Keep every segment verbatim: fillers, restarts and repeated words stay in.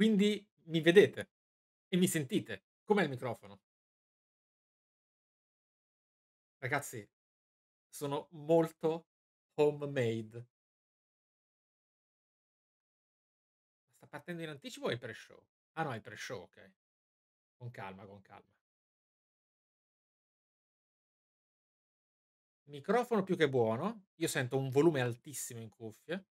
Quindi mi vedete e mi sentite. Com'è il microfono? Ragazzi, sono molto homemade. Sta partendo in anticipo o è pre-show? Ah no, è pre-show, ok. Con calma, con calma. Microfono più che buono. Io sento un volume altissimo in cuffie.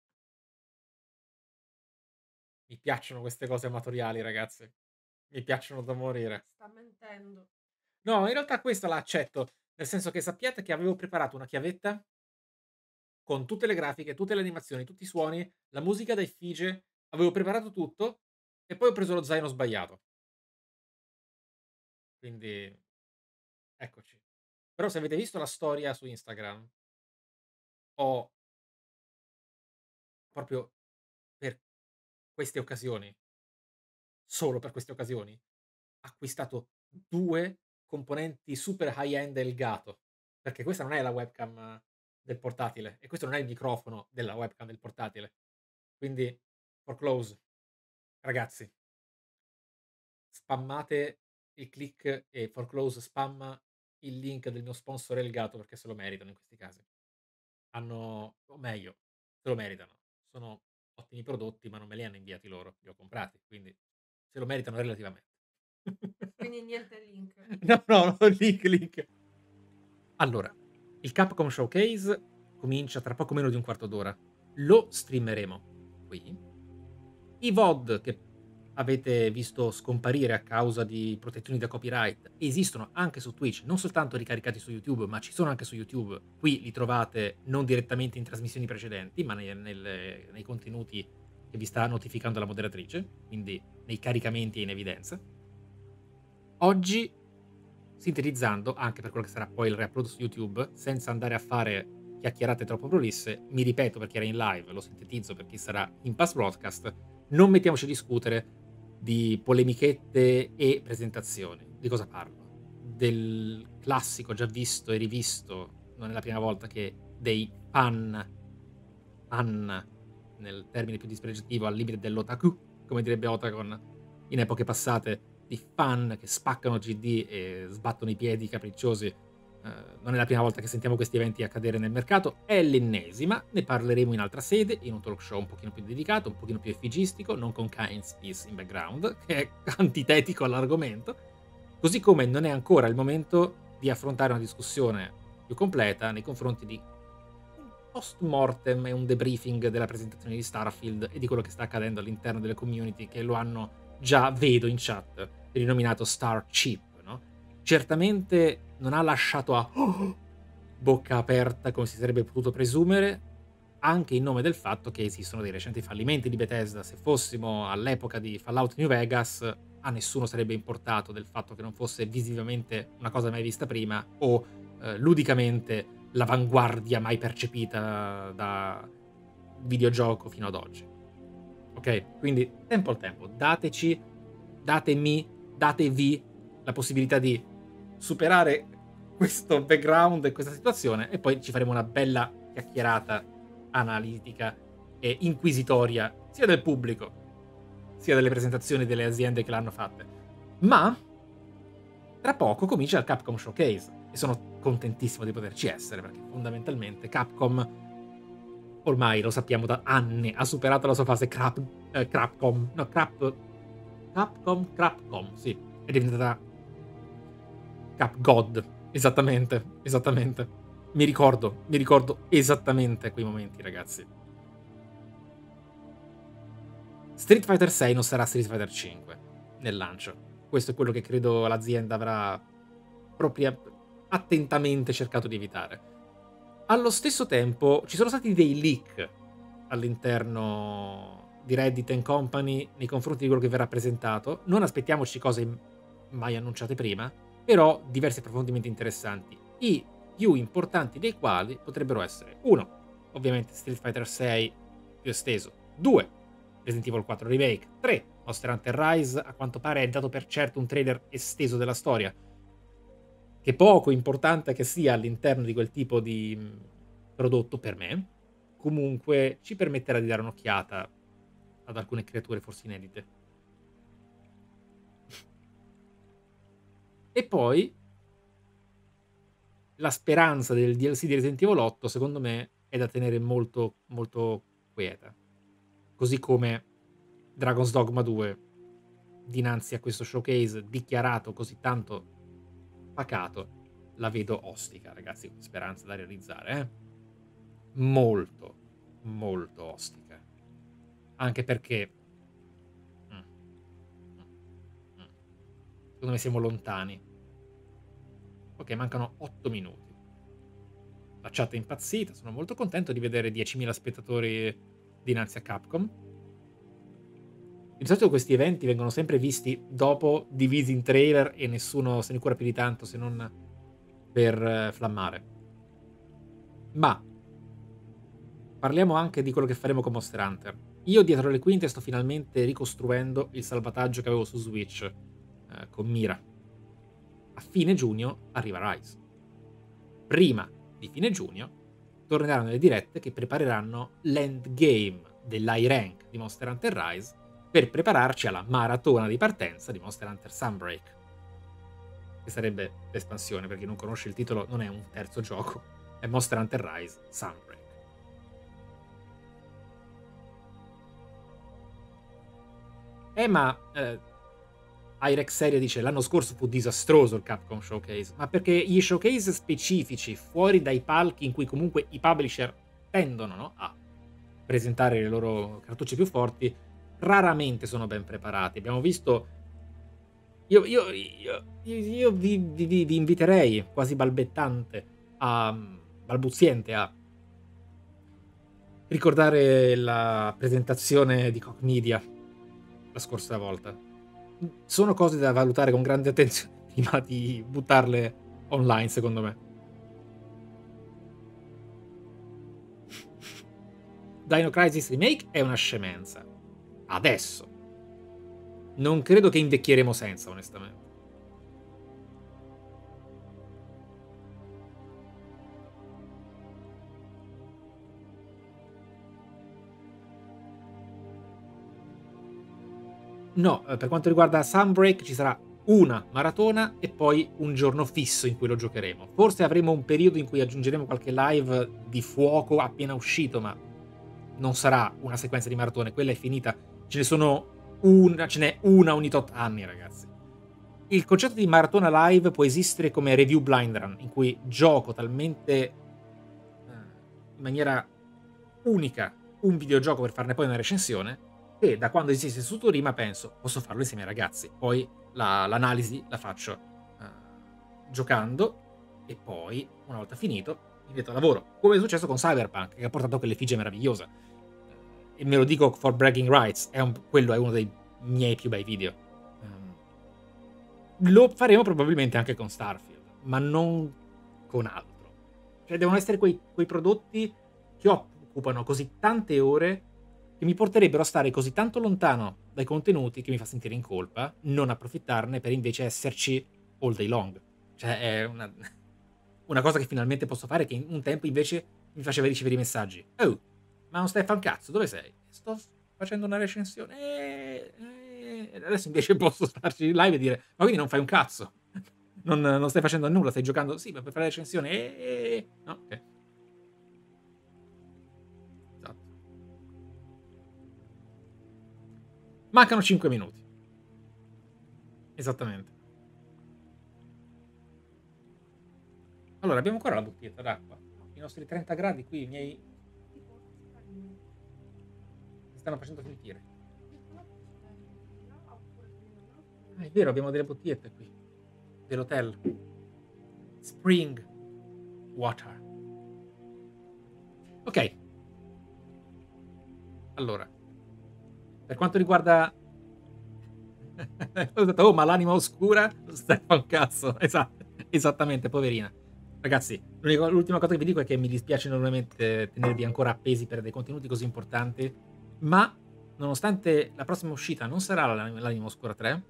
Mi piacciono queste cose amatoriali, ragazzi. Mi piacciono da morire. Sta mentendo. No, in realtà questa la accetto. Nel senso che sappiate che avevo preparato una chiavetta con tutte le grafiche, tutte le animazioni, tutti i suoni, la musica da effigie. Avevo preparato tutto e poi ho preso lo zaino sbagliato. Quindi, eccoci. Però se avete visto la storia su Instagram, ho proprio per queste occasioni, solo per queste occasioni, acquistato due componenti super high-end del gato, perché questa non è la webcam del portatile e questo non è il microfono della webcam del portatile. Quindi foreclose, ragazzi, spammate il click e foreclose spamma il link del mio sponsor El Gato, perché se lo meritano in questi casi. Hanno, o meglio, se lo meritano, sono ottimi prodotti, ma non me li hanno inviati loro, li ho comprati, quindi se lo meritano relativamente. Quindi niente link. No, no, no, link, link. Allora, il Capcom Showcase comincia tra poco meno di un quarto d'ora. Lo streameremo qui. I V O D che avete visto scomparire a causa di protezioni da copyright esistono anche su Twitch, non soltanto ricaricati su YouTube, ma ci sono anche su YouTube. Qui li trovate non direttamente in trasmissioni precedenti, ma nei, nel, nei contenuti che vi sta notificando la moderatrice, quindi nei caricamenti e in evidenza. Oggi, sintetizzando, anche per quello che sarà poi il reupload su YouTube, senza andare a fare chiacchierate troppo prolisse, mi ripeto perché era in live, lo sintetizzo per chi sarà in past broadcast, non mettiamoci a discutere di polemichette e presentazioni. Di cosa parlo? Del classico già visto e rivisto, non è la prima volta che dei fan, fan nel termine più dispregiativo, al limite dell'otaku, come direbbe Otacon, in epoche passate, di fan che spaccano G D e sbattono i piedi capricciosi. Eh, non è la prima volta che sentiamo questi eventi accadere nel mercato, è l'ennesima, ne parleremo in altra sede, in un talk show un pochino più dedicato, un pochino più effigistico, non con Kain's Peace in background, che è antitetico all'argomento, così come non è ancora il momento di affrontare una discussione più completa nei confronti di un post-mortem e un debriefing della presentazione di Starfield e di quello che sta accadendo all'interno delle community che lo hanno già, vedo in chat, rinominato Star Chip, no? Certamente non ha lasciato a bocca aperta come si sarebbe potuto presumere, anche in nome del fatto che esistono dei recenti fallimenti di Bethesda. Se fossimo all'epoca di Fallout New Vegas, a nessuno sarebbe importato del fatto che non fosse visivamente una cosa mai vista prima o eh, ludicamente l'avanguardia mai percepita da videogioco fino ad oggi. Ok, quindi tempo al tempo, dateci, datemi, datevi la possibilità di superare questo background e questa situazione e poi ci faremo una bella chiacchierata analitica e inquisitoria sia del pubblico sia delle presentazioni delle aziende che l'hanno fatte. Ma tra poco comincia il Capcom Showcase e sono contentissimo di poterci essere, perché fondamentalmente Capcom, ormai lo sappiamo da anni, ha superato la sua fase crap, eh, Crapcom, no, crap, Capcom, Crapcom, sì, è diventata Capgod, esattamente, esattamente, mi ricordo, mi ricordo esattamente quei momenti, ragazzi. Street Fighter sei non sarà Street Fighter cinque nel lancio, questo è quello che credo l'azienda avrà propria, attentamente cercato di evitare. Allo stesso tempo ci sono stati dei leak all'interno di Reddit and Company nei confronti di quello che verrà presentato. Non aspettiamoci cose mai annunciate prima, però diversi approfondimenti interessanti, i più importanti dei quali potrebbero essere: uno, ovviamente Street Fighter sei più esteso, due, Resident Evil quattro Remake, tre, Monster Hunter Rise, a quanto pare è dato per certo un trailer esteso della storia, che poco importante che sia all'interno di quel tipo di prodotto per me, comunque ci permetterà di dare un'occhiata ad alcune creature forse inedite. poi la speranza del D L C di Resident Evil otto, secondo me, è da tenere molto, molto quieta. Così come Dragon's Dogma due, dinanzi a questo showcase dichiarato così tanto pacato, la vedo ostica, ragazzi, con speranza da realizzare, eh? Molto, molto ostica. Anche perché secondo me siamo lontani. Ok, mancano otto minuti. La chat è impazzita. Sono molto contento di vedere diecimila spettatori dinanzi a Capcom. Di solito questi eventi vengono sempre visti dopo, divisi in trailer, e nessuno se ne cura più di tanto, se non per flammare. Ma parliamo anche di quello che faremo con Monster Hunter. Io dietro le quinte sto finalmente ricostruendo il salvataggio che avevo su Switch, eh, con Mira. A fine giugno arriva Rise. Prima di fine giugno torneranno le dirette che prepareranno l'endgame dell'I-Rank di Monster Hunter Rise per prepararci alla maratona di partenza di Monster Hunter Sunbreak, che sarebbe l'espansione. Per chi non conosce il titolo, non è un terzo gioco, è Monster Hunter Rise Sunbreak. Eh ma... Eh, Irek Seria dice: l'anno scorso fu disastroso il Capcom Showcase, ma perché gli showcase specifici fuori dai palchi, in cui comunque i publisher tendono, no, a presentare le loro cartucce più forti, raramente sono ben preparati. Abbiamo visto... Io, io, io, io, io vi, vi, vi inviterei, quasi balbettante, a, balbuziente, a ricordare la presentazione di Koch Media la scorsa volta. Sono cose da valutare con grande attenzione prima di buttarle online, secondo me. Dino Crisis Remake è una scemenza. Adesso. Non credo che invecchieremo senza, onestamente. No, per quanto riguarda Sunbreak ci sarà una maratona e poi un giorno fisso in cui lo giocheremo. Forse avremo un periodo in cui aggiungeremo qualche live di fuoco appena uscito, ma non sarà una sequenza di maratone, quella è finita. Ce ne sono una, ce n'è una ogni tot anni, ragazzi. Il concetto di maratona live può esistere come review blind run, in cui gioco talmente eh, in maniera unica un videogioco per farne poi una recensione, e da quando esiste su Torima penso posso farlo insieme ai ragazzi, poi l'analisi la, la faccio uh, giocando, e poi una volta finito mi metto al lavoro, come è successo con Cyberpunk, che ha portato quell'effigie meravigliosa, e me lo dico for bragging rights, è un, quello è uno dei miei più bei video. um, lo faremo probabilmente anche con Starfield, ma non con altro. Cioè devono essere quei, quei prodotti che occupano così tante ore, che mi porterebbero a stare così tanto lontano dai contenuti che mi fa sentire in colpa non approfittarne per invece esserci all day long. Cioè è una, una cosa che finalmente posso fare, che un tempo invece mi faceva ricevere i messaggi: oh, ma non stai a fare un cazzo, dove sei? Sto facendo una recensione. E adesso invece posso starci in live e dire: ma quindi non fai un cazzo, non, non stai facendo nulla, stai giocando? Sì, ma per fare la recensione. E no, ok. Mancano cinque minuti. Esattamente. Allora, abbiamo ancora la bottiglietta d'acqua. I nostri trenta gradi qui, i miei... mi stanno facendo sentire. Ah, è vero, abbiamo delle bottigliette qui. Dell'hotel. Spring water. Ok. Allora. Per quanto riguarda... oh, ma l'anima oscura sta un cazzo. Esatto. Esattamente, poverina. Ragazzi, l'ultima cosa che vi dico è che mi dispiace enormemente tenervi ancora appesi per dei contenuti così importanti, ma nonostante la prossima uscita non sarà l'anima oscura tre,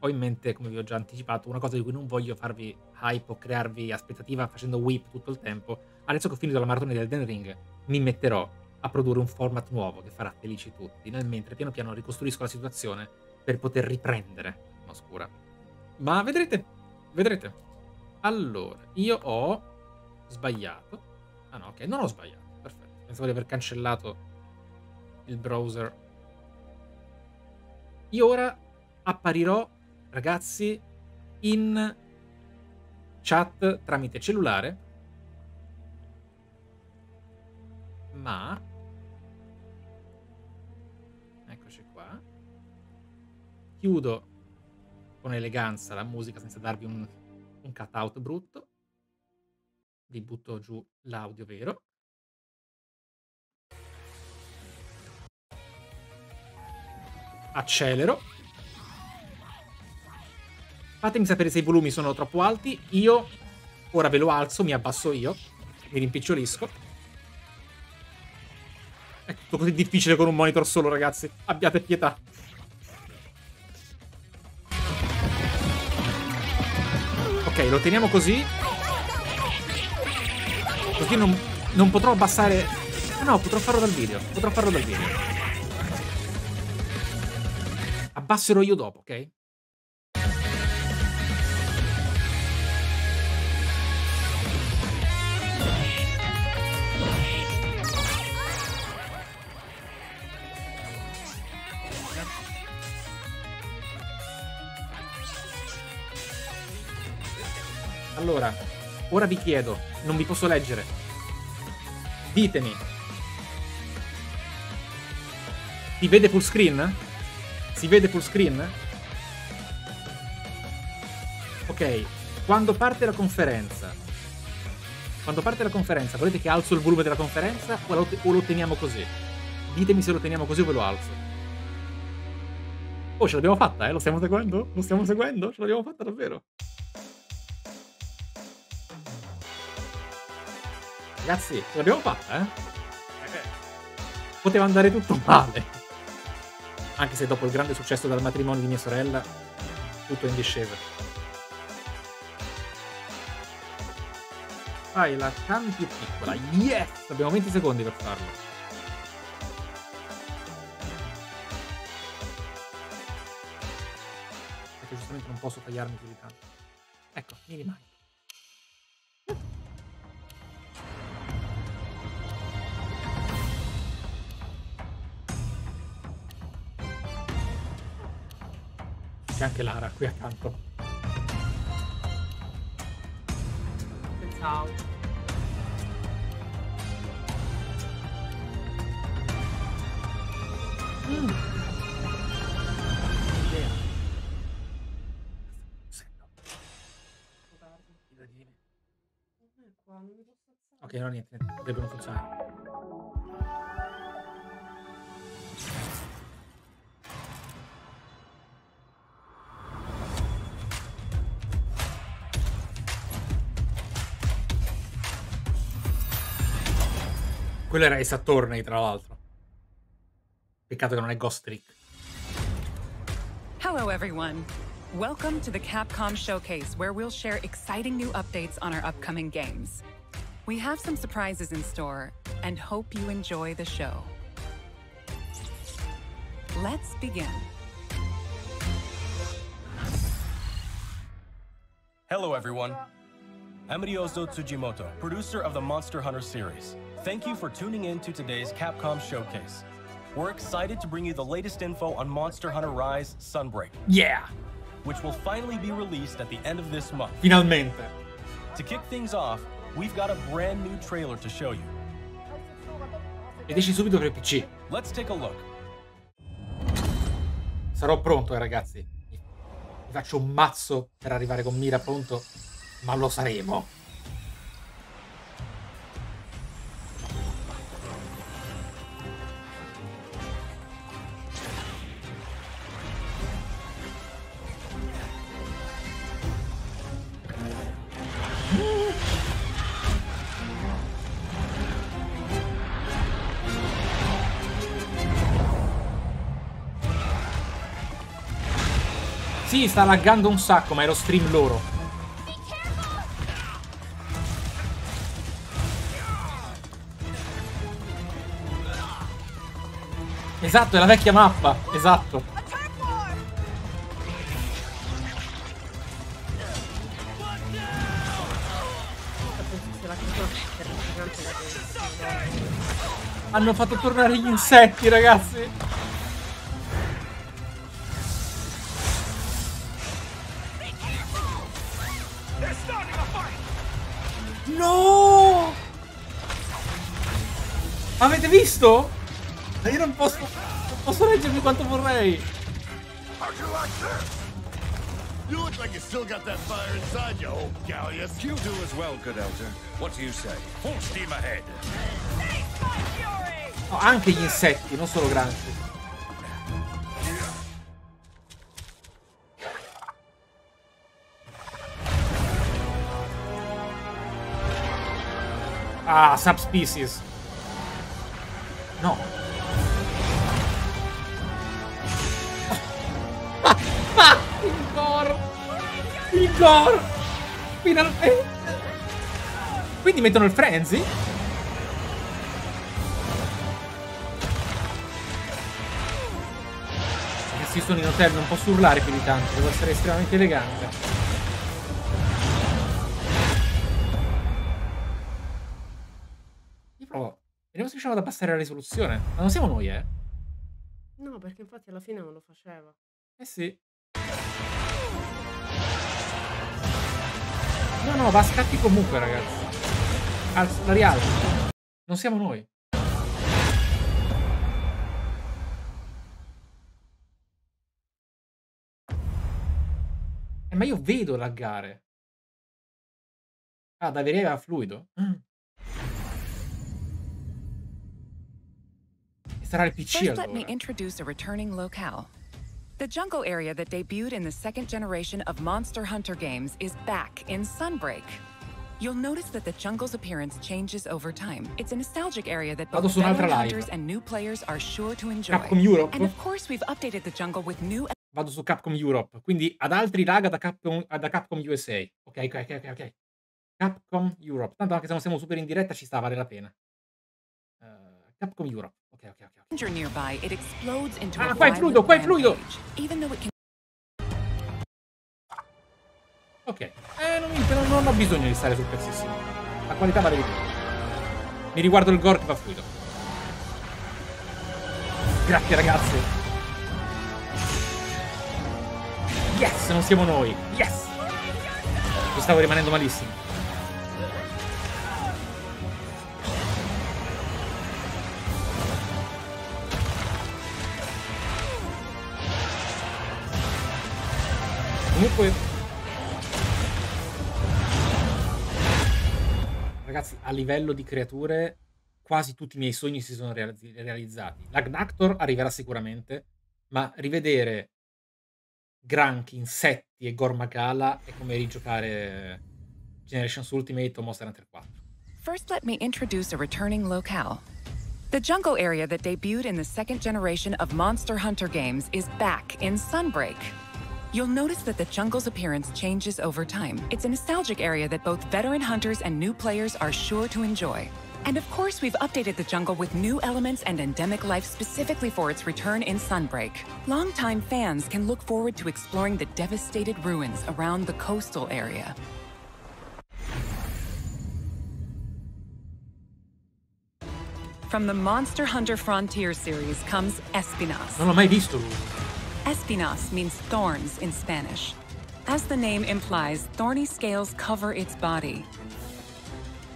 ho in mente, come vi ho già anticipato, una cosa di cui non voglio farvi hype o crearvi aspettativa facendo whip tutto il tempo. Adesso che ho finito la maratona di Elden Ring, mi metterò a produrre un format nuovo che farà felici tutti, nel mentre piano piano ricostruisco la situazione per poter riprendere l'anima oscura. Ma vedrete, vedrete. Allora, io ho sbagliato. Ah no, ok, non ho sbagliato. Perfetto. Pensavo di aver cancellato il browser. Io ora apparirò, ragazzi, in chat tramite cellulare. Ma... eccoci qua. Chiudo con eleganza la musica senza darvi un, un cut out brutto. Vi butto giù l'audio vero. Accelero. Fatemi sapere se i volumi sono troppo alti. Io ora ve lo alzo, mi abbasso io, mi rimpicciolisco. È tutto così difficile con un monitor solo, ragazzi. Abbiate pietà. Ok, lo teniamo così. Così non, non potrò abbassare... no, potrò farlo dal video. Potrò farlo dal video. Abbasserò io dopo, ok? Allora, ora vi chiedo, non vi posso leggere. Ditemi. Si vede full screen? Si vede full screen? Ok, quando parte la conferenza. Quando parte la conferenza, volete che alzo il volume della conferenza o lo, o lo teniamo così? Ditemi se lo teniamo così o ve lo alzo. Oh, ce l'abbiamo fatta, eh? Lo stiamo seguendo? Lo stiamo seguendo? Ce l'abbiamo fatta davvero? Ragazzi, ce l'abbiamo fatta, eh? Poteva andare tutto male. Anche se dopo il grande successo dal matrimonio di mia sorella, tutto in discesa. Fai la can più piccola. Yes! Abbiamo venti secondi per farlo. Perché giustamente non posso tagliarmi più di tanto. Ecco, mi rimane. C'è anche Lara qui accanto. Ciao. Mm. Ok, no, niente, niente, dovrebbe non funzionare. Quello era Ace Attorney, tra l'altro. Peccato che non è Ghost Trick. Hello everyone. Welcome to the Capcom Showcase where we'll share exciting new updates on our upcoming games. We have some surprises in store and hope you enjoy the show. Let's begin. Hello everyone. Amiriozo Tsujimoto, producer of the Monster Hunter series. Thank you for tuning in to today's Capcom Showcase. We're excited to bring you the latest info on Monster Hunter Rise Sunbreak. Yeah! Which will finally be released at the end of this month. Finalmente. To kick things off, we've got a brand new trailer to show you. Vedeci subito per P C. Let's take a look. Sarò pronto, eh, ragazzi. Mi faccio un mazzo per arrivare con mira pronto, ma lo saremo. Sì, sta laggando un sacco, ma è lo stream loro. Esatto, è la vecchia mappa. Esatto. Hanno fatto tornare gli insetti, ragazzi. No! Avete visto? Ma io non posso... non posso reggermi quanto vorrei. You look like you still got that fire inside you, old galleass. You do as well, good elder. What do you say? Full steam ahead. No, anche gli insetti, non solo granchi. Ah, subspecies. No. Il Gore! Il Gore! Finalmente! Quindi mettono il frenzy? Sì, sono in hotel, non posso urlare più di tanto, devo essere estremamente elegante. Io provo. Vediamo se riusciamo ad abbassare la risoluzione. Ma non siamo noi, eh? No, perché infatti alla fine non lo faceva. Eh sì. No, no, va a scatti comunque, ragazzi. Alzo, la rialzo. Non siamo noi. Eh, ma io vedo laggare. Ah, da vedere a fluido. Mm. E sarà il P C allora. Let me introduce a returning locale. The jungle area that debuted in the second generation of Monster Hunter games is back in Sunbreak. You'll notice that the jungle's appearance changes over time. It's a nostalgic area that both veteran hunters and new players are sure to enjoy. Capcom Europe. And of course we've updated the jungle with new... Vado su Capcom Europe, quindi ad altri lag da Capcom, da Capcom U S A. Ok, ok, ok, ok. Capcom Europe. Tanto anche se non siamo super in diretta ci sta, vale la pena. Uh, Capcom Europe. Okay, okay, okay. Nearby, it explodes into ah, qua è fluido, qua è fluido! Can... Ok, eh, non, mi, non, non ho bisogno di stare sul pezzissimo. La qualità vale di più. Mi riguardo il Gore che va fluido. Grazie, ragazzi. Yes, non siamo noi. Yes! Ci stavo rimanendo malissimo. Comunque, ragazzi, a livello di creature quasi tutti i miei sogni si sono realizzati. Lagnactor arriverà sicuramente, ma rivedere Granchi, Insetti e Gore Magala è come rigiocare Generations Ultimate o Monster Hunter quattro. First let me introduce a returning locale. The jungle area that debuted in the second generation of Monster Hunter games is back in Sunbreak. You'll notice that the jungle's appearance changes over time. It's a nostalgic area that both veteran hunters and new players are sure to enjoy. And of course, we've updated the jungle with new elements and endemic life specifically for its return in Sunbreak. Longtime fans can look forward to exploring the devastated ruins around the coastal area. From the Monster Hunter Frontier series comes Espinosa. Non l'ho mai visto. Espinas means thorns in Spanish. As the name implies, thorny scales cover its body.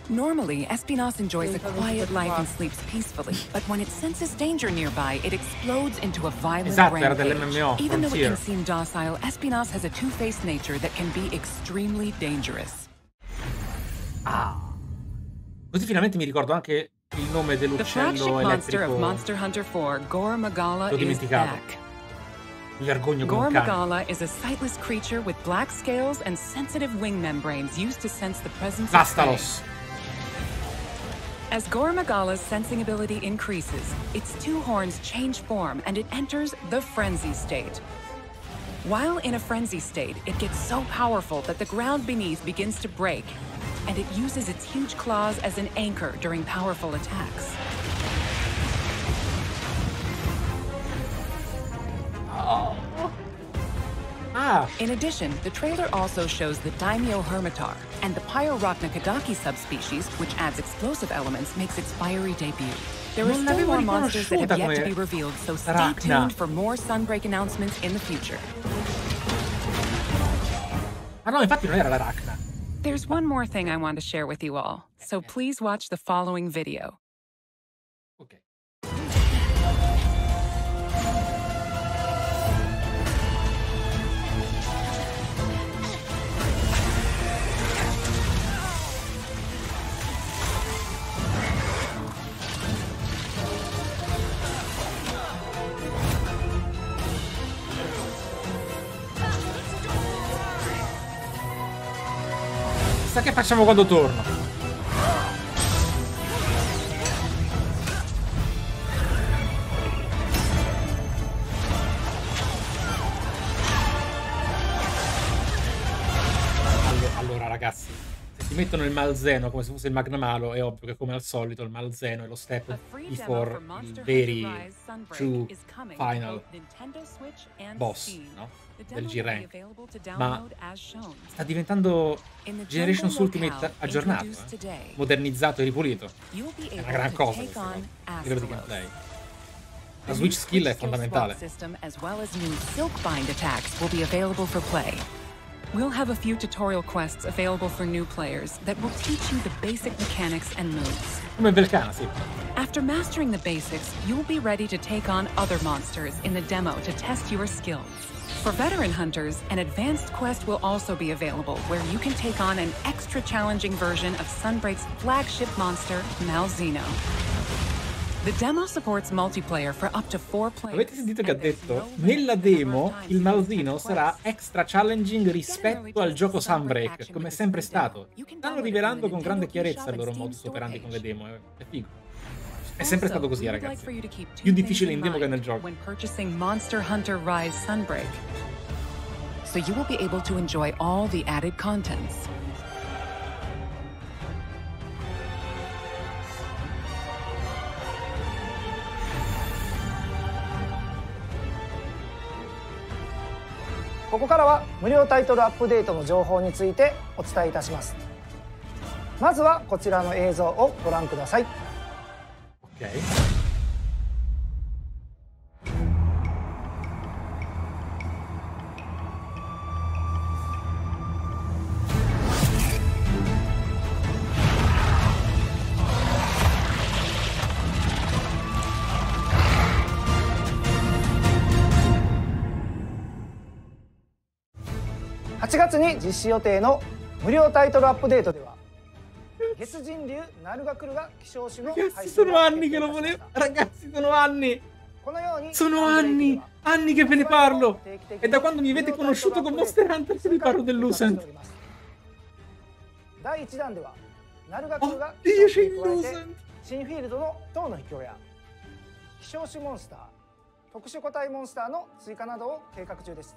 Normally, Espinas enjoys a quiet life and sleeps peacefully, but when it senses danger nearby, it explodes into a violent rampage. Even though it can seem docile, Espinas has a two-faced nature that can be extremely dangerous. Ah. Così finalmente mi ricordo anche il nome dell'uccello elettrico. The flagship monster of Monster Hunter four, Gore Magala, is back. Gore Magala is a sightless creature with black scales and sensitive wing membranes used to sense the presence of prey. As Gore Magala's sensing ability increases, its two horns change form and it enters the frenzy state. While in a frenzy state, it gets so powerful that the ground beneath begins to break, and it uses its huge claws as an anchor during powerful attacks. Oh. Ah. In addition, the trailer also shows the Daimyo Hermitaur and the Pyro-Rachna-Kadaki subspecies, which adds explosive elements, makes its fiery debut. There are still more monsters that have yet to be revealed, so stay tuned for more Sunbreak announcements in the future. Ah no, infatti non era la Rachna. There's one more thing I want to share with you all, so please watch the following video. Ok. Sa che facciamo quando torno? Allora, allora ragazzi, se ti mettono il Malzeno come se fosse il Magnamalo, è ovvio che come al solito il Malzeno è lo step before il veri true final boss, no? Del G-Rank, ma sta diventando Generations Ultimate aggiornato, eh? Modernizzato e ripulito. È una gran cosa questa cosa di gameplay. La Switch skill è fondamentale. We'll have a few tutorial quests available for new players that will teach you the basic mechanics and moves. After mastering the basics, you will be ready to take on other monsters in the demo to test your skills. For veteran hunters, an advanced quest will also be available where you can take on an extra challenging version of Sunbreak's flagship monster, Malzeno. The demo supports multiplayer for up to four players. Avete sentito che ha detto? Nella demo il Malzeno sarà extra challenging rispetto al gioco Sunbreak, come è sempre stato. Stanno rivelando con grande chiarezza il loro modus operandi con le demo, è figo. È sempre stato così, ragazzi. Più difficile in demo che nel gioco. So you will be able to enjoy all the added contents.ここからは無料タイトルアップデートの情報についてお伝えいたします。まずはこちらの映像をご覧ください。Okay. eight月に実施予定の無料タイトルアップデートでは、月人流ナルガクルが希少種の配信を決定いたしました。 Ragazzi, sono anni. Sono anni, anni che ve ne parlo. E da quando mi avete conosciuto con Monster Hunter vi parlo del Lucent.第一弾ではナルガクルが希少種に加えて新フィールドの塔の秘境や希少種モンスター、特殊個体モンスターの追加などを計画中です。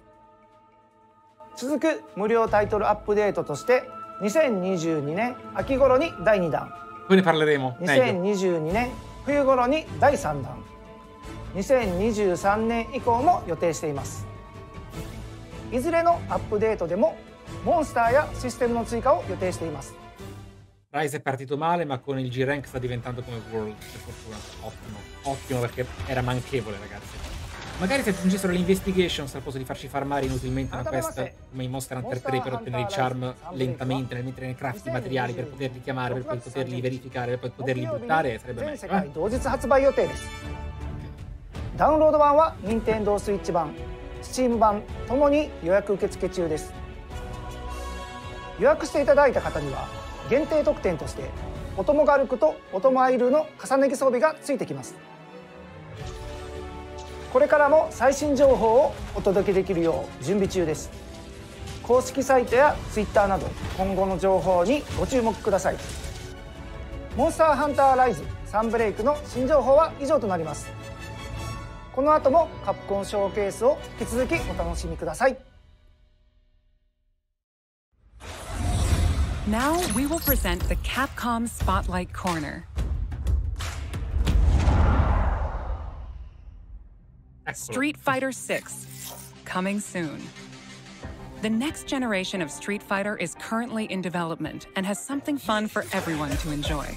続く無料タイトルアップデートとしてにせんにじゅうにねん秋頃に第二弾、にせんにじゅうにねん冬頃に第三弾、にせんにじゅうさんねん以降も予定しています。いずれのアップデートでもモンスターやシステムの追加を予定しています。Rise è partito male, ma con il G-Rank sta diventando come World, per fortuna. Ottimo, ottimo, perché era manchevole, ragazzi. Magari se aggiungessero le investigations al posto di farci farmare inutilmente una quest come in Monster Hunter tre per ottenere i charm lentamente, mentre ne crafti i materiali per poterli chiamare, per poi poterli verificare, per poi poterli buttare, sarebbe meglio. Eh? これからも最新情報をお届けできるよう準備中です。公式サイトや Twitter など今後の情報にご注目ください。モンスターハンターライズサンブレイクの新情報は以上となります。この後もカプコンショーケースを引き続きお楽しみください。 Now we will present the Capcom Spotlight Corner. Street Fighter six, coming soon. The next generation of Street Fighter is currently in development and has something fun for everyone to enjoy.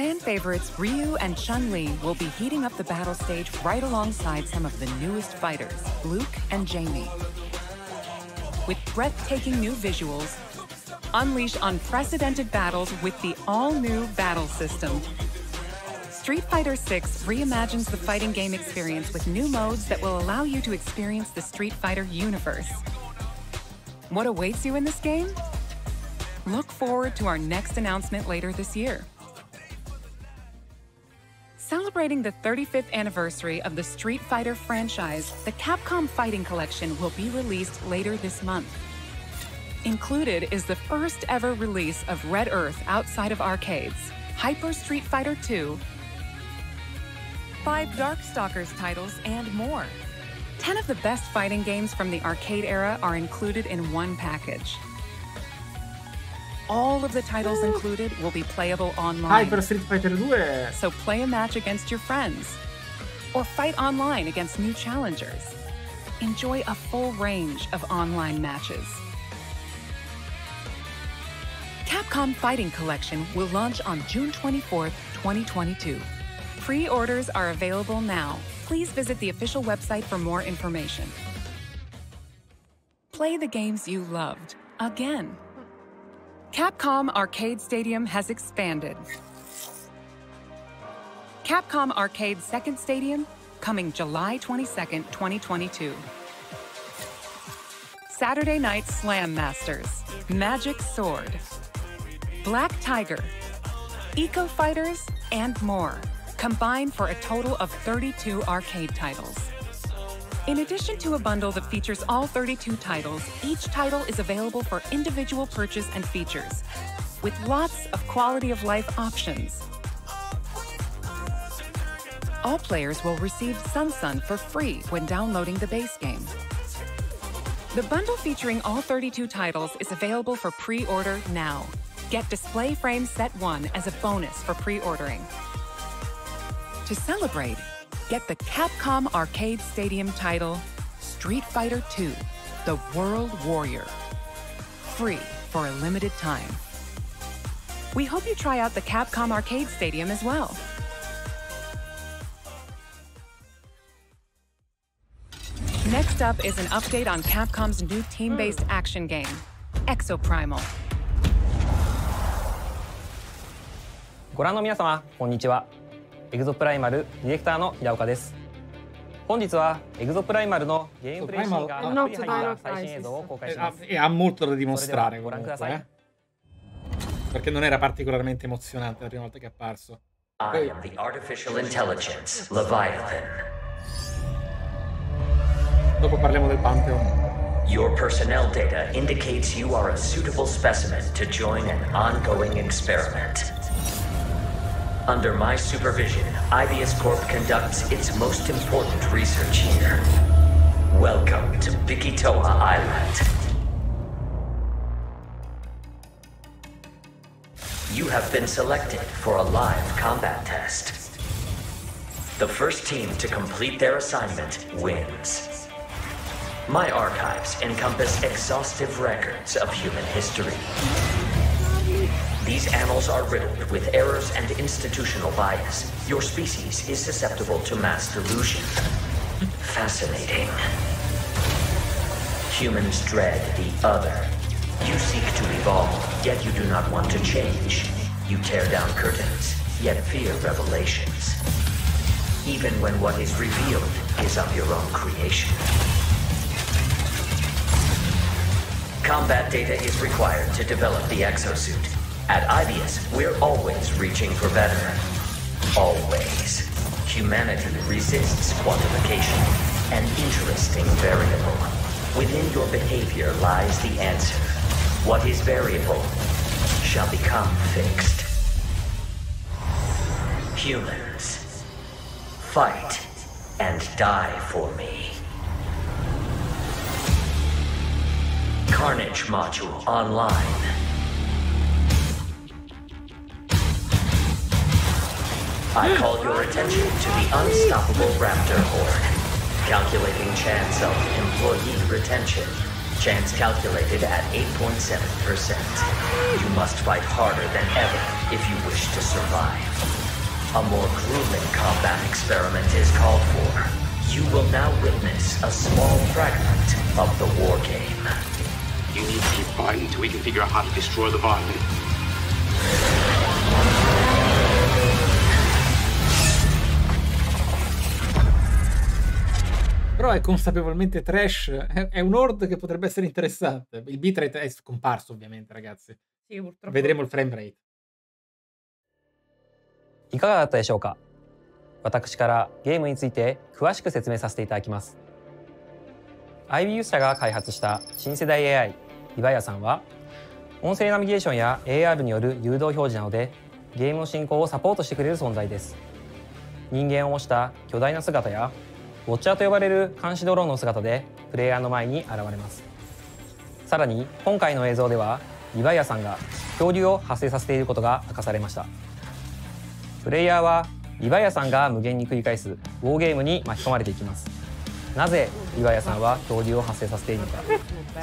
Fan favorites Ryu and Chun-Li will be heating up the battle stage right alongside some of the newest fighters, Luke and Jamie. With breathtaking new visuals, unleash unprecedented battles with the all-new battle system. Street Fighter six reimagines the fighting game experience with new modes that will allow you to experience the Street Fighter universe. What awaits you in this game? Look forward to our next announcement later this year. Celebrating the thirty-fifth anniversary of the Street Fighter franchise, the Capcom Fighting Collection will be released later this month. Included is the first ever release of Red Earth outside of arcades, Hyper Street Fighter two, five Darkstalkers titles, and more. ten of the best fighting games from the arcade era are included in one package. All of the titles included will be playable online. Hyper Street Fighter two. So play a match against your friends or fight online against new challengers. Enjoy a full range of online matches. Capcom Fighting Collection will launch on June twenty-fourth, twenty twenty-two. Pre-orders are available now. Please visit the official website for more information. Play the games you loved again. Capcom Arcade Stadium has expanded. Capcom Arcade Second Stadium, coming July twenty-second, twenty twenty-two. Saturday Night Slam Masters, Magic Sword, Black Tiger, Eco Fighters, and more, combined for a total of thirty-two arcade titles. In addition to a bundle that features all thirty-two titles, each title is available for individual purchase and features, with lots of quality of life options. All players will receive SunSun for free when downloading the base game. The bundle featuring all thirty-two titles is available for pre-order now. Get Display Frame Set one as a bonus for pre-ordering. To celebrate, get the Capcom Arcade Stadium title, Street Fighter two, The World Warrior, free for a limited time. We hope you try out the Capcom Arcade Stadium as well. Next up is an update on Capcom's new team-based action game, Exoprimal. ご覧の皆様、こんにちは。 エグゾプライマルディレクターの平岡です。本日はエグゾプライマルのゲームプレイシーンがたっぷり入った最新映像を公開します。え、ha molto da dimostrare comunque, perché non era particolarmente emozionante la prima volta che è apparso. I am the artificial intelligence, Leviathan. Dopo parliamo del Pantheon. Your personnel data indicates you are a suitable specimen to join an ongoing experiment. Under my supervision, I B S Corp conducts its most important research here. Welcome to Bikitoa Island. You have been selected for a live combat test. The first team to complete their assignment wins. My archives encompass exhaustive records of human history. These annals are riddled with errors and institutional bias. Your species is susceptible to mass delusion. Fascinating. Humans dread the other. You seek to evolve, yet you do not want to change. You tear down curtains, yet fear revelations. Even when what is revealed is of your own creation. Combat data is required to develop the exosuit. At I B S, we're always reaching for better. Always. Humanity resists quantification, an interesting variable. Within your behavior lies the answer. What is variable shall become fixed. Humans, fight and die for me. Carnage module online. I call your attention to the unstoppable raptor horde. Calculating chance of employee retention. Chance calculated at eight point seven percent. You must fight harder than ever if you wish to survive. A more grueling combat experiment is called for. You will now witness a small fragment of the war game. You need to keep fighting until we can figure out how to destroy the violin. Però è consapevolmente trash, è un horde che potrebbe essere interessante. Il bitrate è scomparso ovviamente, ragazzi. Sì, purtroppo. Vedremo il frame rate. いかがだったでしょうか。私からゲームについて詳しく説明させていただきます。アイビー 社が開発した新世代 エーアイ リヴァイアさんは、音声ナビゲーションや エーアール による誘導表示などでゲームの進行をサポートしてくれる存在です。人間を模した巨大な姿や、 ウォッチャーと呼ばれる監視ドローンの姿でプレイヤーの前に現れます。さらに今回の映像ではリヴァイアさんが恐竜を発生させていることが明かされました。プレイヤーはリヴァイアさんが無限に繰り返すウォーゲームに巻き込まれていきます。なぜリヴァイアさんは恐竜を発生させているのか、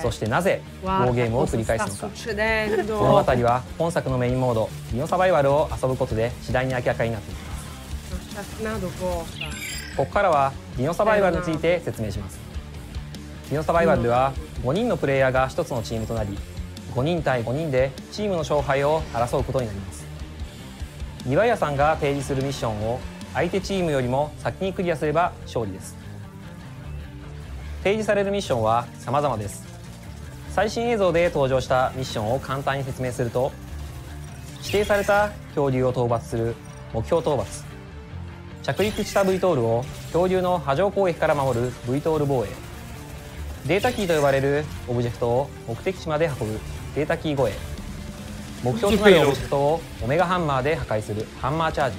そしてなぜウォーゲームを繰り返すのか、この辺りは本作のメインモード「ディノサバイバル」を遊ぶことで次第に明らかになっていきます。 ここからはディノサバイバルについて説明します。ディノサバイバルではごにんのプレイヤーがひとつのチームとなり、ごにんたいごにんでチームの勝敗を争うことになります。リヴァイアさんが提示するミッションを相手チームよりも先にクリアすれば勝利です。提示されるミッションは様々です。最新映像で登場したミッションを簡単に説明すると、指定された恐竜を討伐する目標討伐、 着陸した V トールを恐竜の波状攻撃から守る V トール防衛、データキーと呼ばれるオブジェクトを目的地まで運ぶデータキー護衛、目標となるオブジェクトをオメガハンマーで破壊するハンマーチャージ、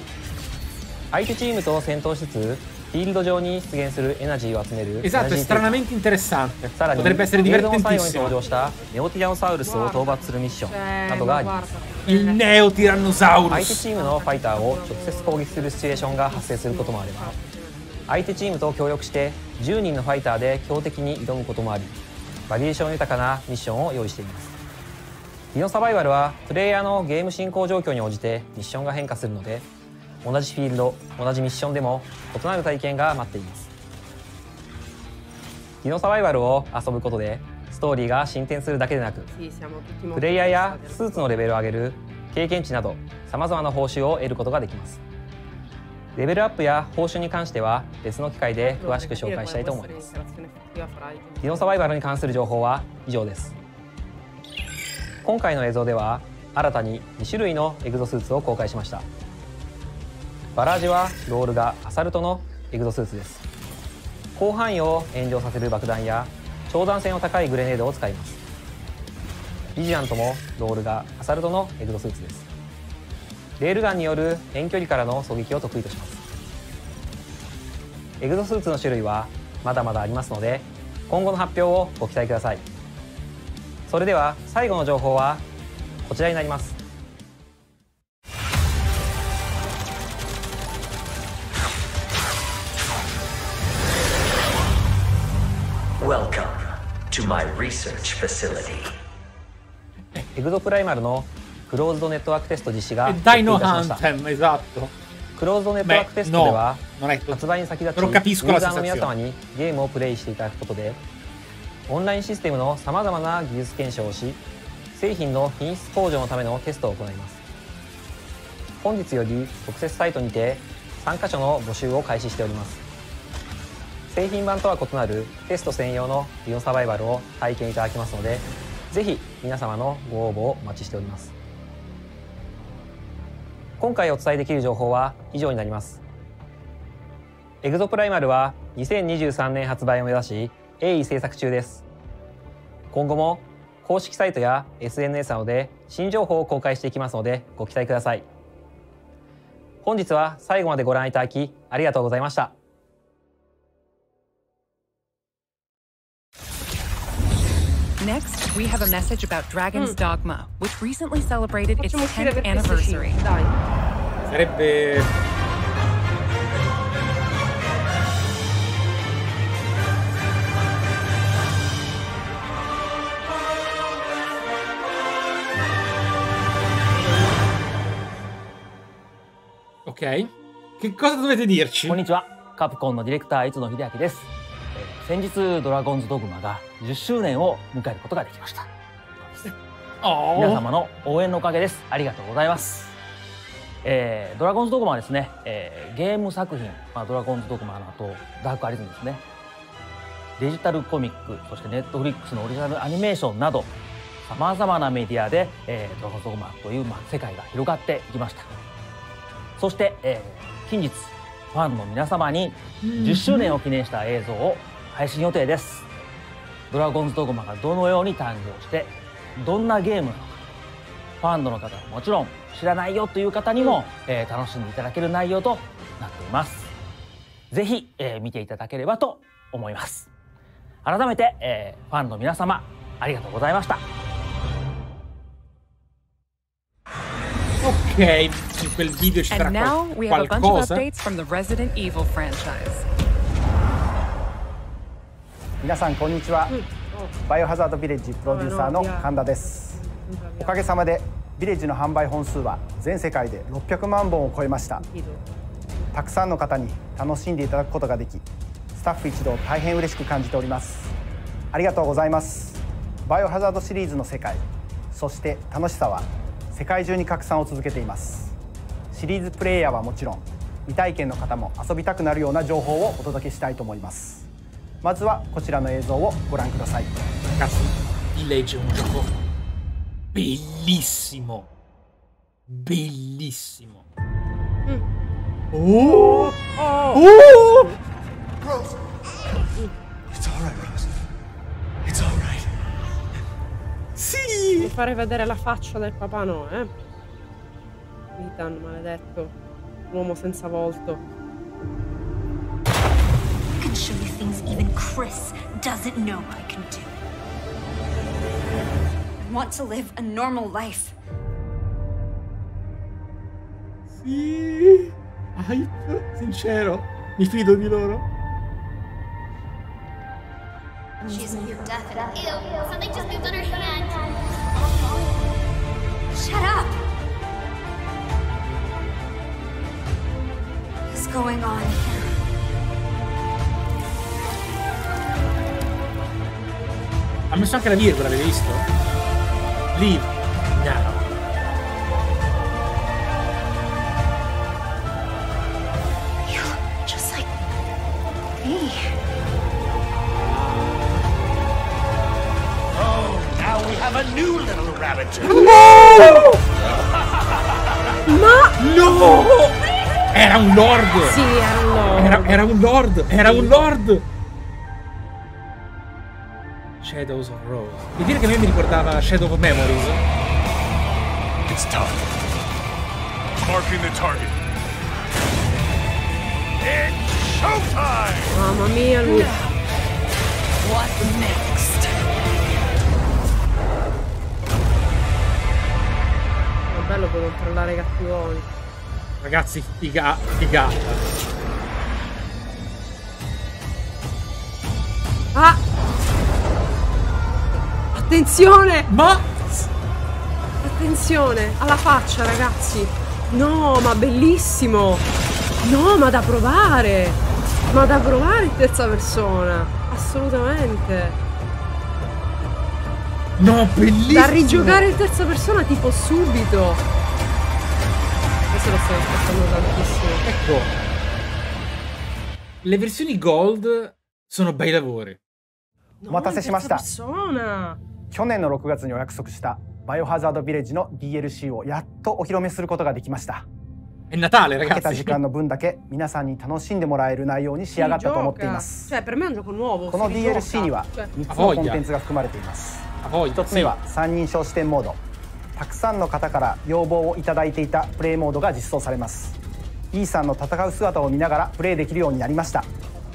相手チームと戦闘しつつフィールド上に出現するエナジーを集めるエナジーテータ、さらに映像の最後に登場したネオティラノサウルスを討伐するミッションなどがあります。 Il Neo Tyrannosaurus! 相手チームのファイターを直接攻撃するシチュエーションが発生することもあれば、相手チームと協力してじゅうにんのファイターで強敵に挑むこともあり、バリエーション豊かなミッションを用意しています。ディノサバイバルはプレイヤーのゲーム進行状況に応じてミッションが変化するので、同じフィールド、同じミッションでも異なる体験が待っています。ディノサバイバルを遊ぶことで、 ストーリーが進展するだけでなく、プレイヤーやスーツのレベルを上げる経験値などさまざまな報酬を得ることができます。レベルアップや報酬に関しては別の機会で詳しく紹介したいと思います。ディノサバイバルに関する情報は以上です。今回の映像では新たににしゅるいのエグゾスーツを公開しました。バラージュはロールがアサルトのエグゾスーツです。広範囲を炎上させる爆弾や 長弾性の高いグレネードを使います。ビジラントもロールがアサルトのエグゾスーツです。レールガンによる遠距離からの狙撃を得意とします。エグゾスーツの種類はまだまだありますので、今後の発表をご期待ください。それでは最後の情報はこちらになります。Welcome. to my research facility. エグゾプライマルのクローズドネットワークテスト実施が決定いたしました。クローズドネットワークテストでは発売に先立ちユーザーの皆様にゲームをプレイしていただくことでオンラインシステムのさまざまな技術検証をし、製品の品質向上のためのテストを行います。本日より特設サイトにてさんかしょの募集を開始しております。 製品版とは異なるテスト専用のディノサバイバルを体験いただきますので、ぜひ皆様のご応募をお待ちしております。今回お伝えできる情報は以上になります。エグゾプライマルはにせんにじゅうさんねん発売を目指し鋭意制作中です。今後も公式サイトや エスエヌエス などで新情報を公開していきますのでご期待ください。本日は最後までご覧いただきありがとうございました。 Next, we have a message about Dragon's Dogma, which recently celebrated its tenth anniversary. Sarebbe... Ok. Che cosa dovete dirci? Konnichiwa, Capcom direttore Itsuno Hideaki desu. Senjitsu Dragon's Dogma ga dieci shūnen wo mukaeru koto ga dekimashita. Oh. Minasama no ouen no okage desu. Arigatou gozaimasu. Eh, Dragon's Dogma ですね、えー、ゲーム作品、まあ、ドラゴンズドグマの後、ダークアリズムですね。デジタルコミック、そしてネットフリックスのオリジナルアニメーションなど、さまざまなメディアで、えー、ドラゴンズドグマという、まあ、世界が広がっていきました。そして、えー、近日、ファンの皆様にじゅっしゅうねんを記念した映像を配信予定です。ドラゴンズドグマがどのように誕生して、どんなゲームなのか、ファンドの方はもちろん、知らないよという方にも、えー、楽しんでいただける内容となっています。ぜひ、えー、見ていただければと思います。改めて、えー、ファンの皆様ありがとうございました。Okay, in quel video ci sarà qualcosa. Minasan konnichiwa. Biohazard Village プロデューサーの神田です。おかげさまで。ヴィレッジの販売本数は全世界でろっぴゃくまんぼんを超えました。たくさんの方に楽しんでいただくことができ、スタッフ一同大変嬉しく感じております。ありがとうございます。バイオハザードシリーズの世界、そして楽しさは世界中に拡散を続けています。シリーズプレイヤーはもちろん、未体験の方も遊びたくなるような情報をお届けしたいと思います。まずはこちらの映像をご覧ください。Bellissimo, bellissimo. Oh, oh, Rose. It's all right, Rose. It's all right. Sì. Devi fare vedere la faccia del papà, no? Eh? Ethan, maledetto, l'uomo senza volto. I can show you things even Chris doesn't know I can do. Want to live a normal life. Sì, hype, sincero, mi fido di loro. She's near death. Ew, something just moved on her hand. Shut up. What's going on here? Ha messo anche la virgola, l'avete visto? Leave now. You look just like me. Oh, now we have a new little rabbit. No! Ma no! Era un lord! Sì, era un lord. Era, era un lord! Era un lord! Shadows of Rose. Vuol dire che a me mi ricordava Shadow of Memories. It's tough. Marking the target. It's showtime! Mamma mia, lui. What next? È bello per controllare i cattivoni. Ragazzi, figa, figata. Ah! Attenzione! Ma! Attenzione! Alla faccia, ragazzi! No, ma bellissimo! No, ma da provare! Ma da provare in terza persona! Assolutamente! No, bellissimo! Da rigiocare in terza persona tipo subito! Questo lo stavo aspettando tantissimo. Ecco! Le versioni gold sono bei lavori. No, お待たせしました。去年のろくがつにお約束したバイオハザードビレッジの D L C をやっとお披露目することができました。かけた時間の分だけ皆さんに楽しんでもらえる内容に仕上がったと思っています。この D L C にはみっつのコンテンツが含まれています。ひとつめはさんにん称視点モード。たくさんの方から要望をいただいていたプレイモードが実装されます。イーさんの戦う姿を見ながらプレイできるようになりました。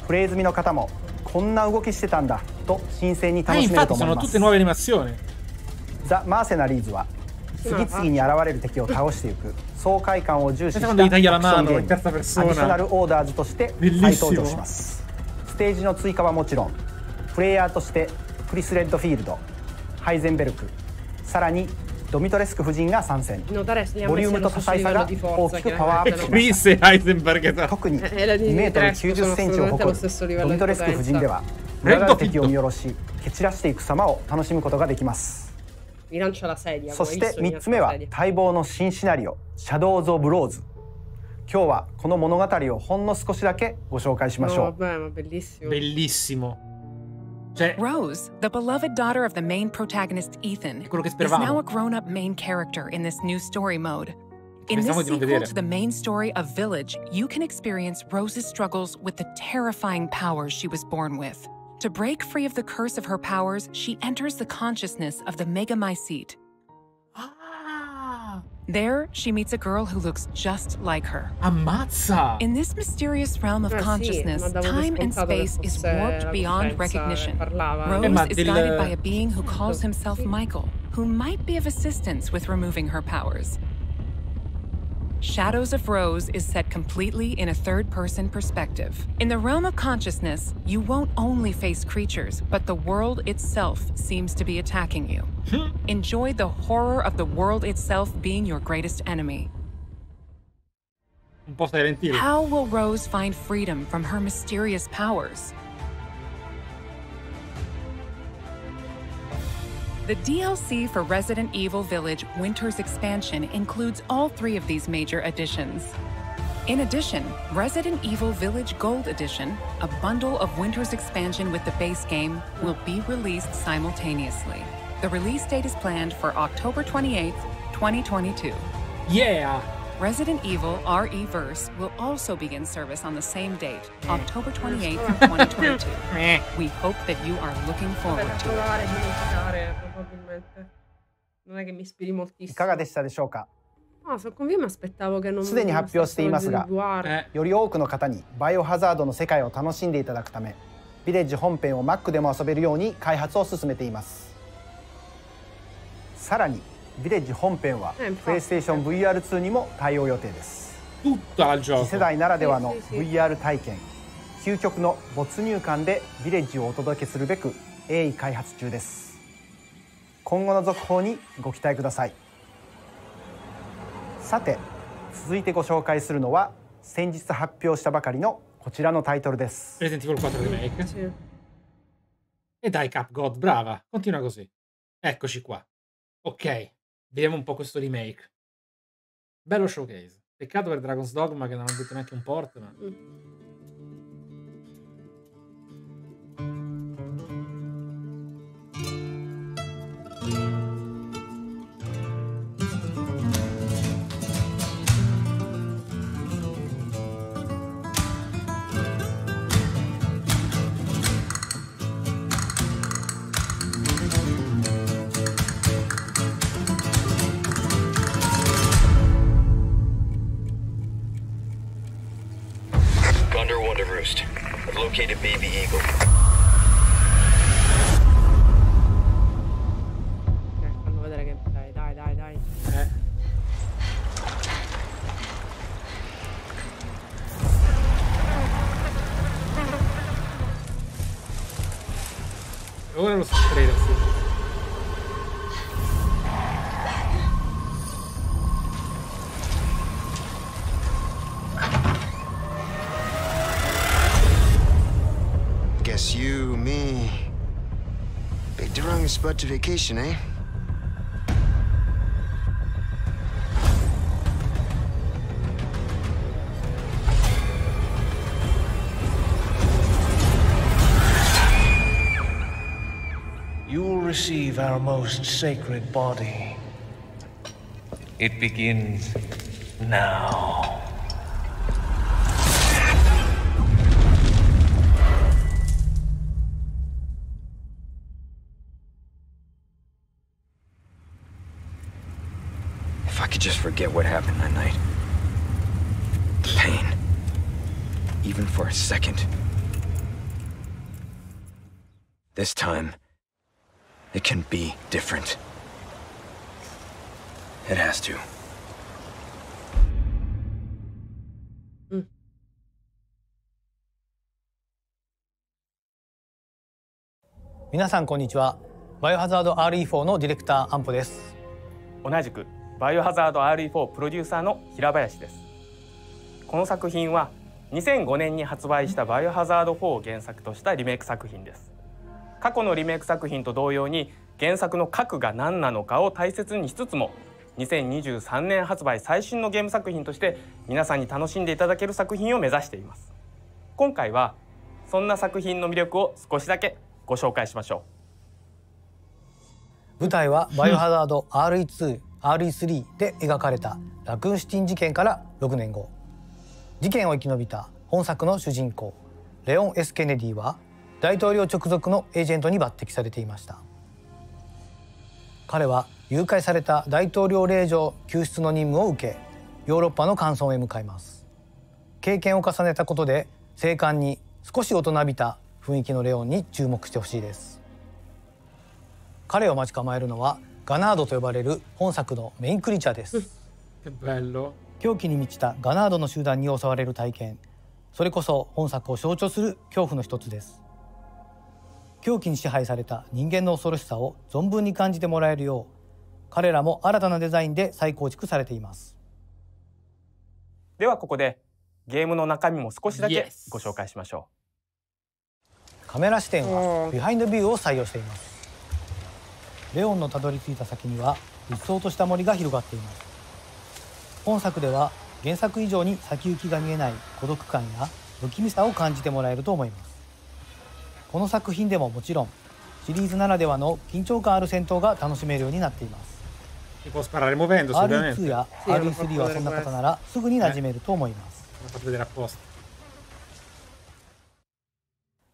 プレイ済みの方もこんな動きしてたんだと新鮮に楽しめると思います。ザ・マーセナリーズは次々に現れる敵を倒していく爽快感を重視したアクションゲーム、アディショナルオーダーズとして再登場します。ステージの追加はもちろん、プレイヤーとしてクリス・レッドフィールド、ハイゼンベルク、さらにドミトレスク夫人が参戦。ボリュームと多彩さが大きくパワーアップしました。特ににメートルきゅうじゅっセンチを誇るドミトレスク夫人では、群がる敵を見下ろし、蹴散らしていく様を楽しむことができます。そしてみっつめは待望の新シナリオ、シャドウズ・オブ・ローズ。今日はこの物語をほんの少しだけご紹介しましょう。Bellissimo. Cioè, Rose, the beloved daughter of the main protagonist Ethan, is now a grown-up main character in this new story mode. In this sequel to the main story of Village, you can experience Rose's struggles with the terrifying powers she was born with. To break free of the curse of her powers, she enters the consciousness of the Megamycete. There, she meets a girl who looks just like her. Ammazza! In this mysterious realm of consciousness, time and space is warped beyond recognition. Rose is guided by a being who calls himself Michael, who might be of assistance with removing her powers. Shadows of Rose is set completely in a third-person perspective. In the realm of consciousness, you won't only face creatures, but the world itself seems to be attacking you. Enjoy the horror of the world itself being your greatest enemy. How will Rose find freedom from her mysterious powers? The D L C for Resident Evil Village Winter's Expansion includes all three of these major additions. In addition, Resident Evil Village Gold Edition, a bundle of Winter's Expansion with the base game, will be released simultaneously. The release date is planned for October twenty-eighth, twenty twenty-two. Yeah! Resident Evil R E Verse will also begin service on the same date, October twenty-eighth, twenty twenty-two. We hope that you are looking forward to it. いかがでしたでしょうか。すでに発表していますが、より多くの方にバイオハザードの世界を楽しんでいただくため、ビレッジ本編を Mac でも遊べるように開発を進めています。さらにビレッジ本編は PlayStation ブイアールツー にも対応予定です。次世代ならではの ブイアール 体験、究極の没入感でビレッジをお届けするべく鋭意開発中です。今後の続報にご期待ください。さて、続いてご紹介するのは先日発表したばかりのこちらのタイトルです。Resident Evil quattro Remake. E dai Cap God, brava, continua così. Eccoci qua. Ok, vediamo un po' questo remake. Bello showcase. Peccato per Dragon's Dogma che non hanno detto neanche un port, ma... Located baby eagle. Fanno vedere gameplay, dai, dai, dai. Eh. Ora lo strega, sì. But to vacation, eh? You will receive our most sacred body. It begins now. Just forget what happened that night. The pain. Even for a second. This time, it can be different. It has to. Mm. Minasan, konnichiwa. Biohazard R E four のディレクター安保です。同じくバイオハザード アールイーフォー プロデューサーの平林です。この作品はにせんごねんに発売したバイオハザードフォーを原作としたリメイク作品です。過去のリメイク作品と同様に原作の核が何なのかを大切にしつつもにせんにじゅうさんねん発売最新のゲーム作品として皆さんに楽しんでいただける作品を目指しています。今回はそんな作品の魅力を少しだけご紹介しましょう。舞台はバイオハザード アールイーツー、アールイースリー で描かれたラクーンシティ事件からろくねんご。事件を生き延びた本作の主人公レオン・エス・ケネディは大統領直属のエージェントに抜擢されていました。彼は誘拐された大統領令嬢救出の任務を受け、ヨーロッパの艦村へ向かいます。経験を重ねたことで精悍に少し大人びた雰囲気のレオンに注目してほしいです。彼を待ち構えるのはガナードと呼ばれる本作のメインクリーチャーです。狂気に満ちたガナードの集団に襲われる体験、それこそ本作を象徴する恐怖の一つです。狂気に支配された人間の恐ろしさを存分に感じてもらえるよう、彼らも新たなデザインで再構築されています。ではここでゲームの中身も少しだけご紹介しましょう。カメラ視点はビハインドビューを採用しています。レオンのたどり着いた先にはうっそうとした森が広がっています。本作では原作以上に先行きが見えない孤独感や不気味さを感じてもらえると思います。この作品でももちろんシリーズならではの緊張感ある戦闘が楽しめるようになっています。 アールイーツー や アールイースリー はそんな方ならすぐに馴染めると思います。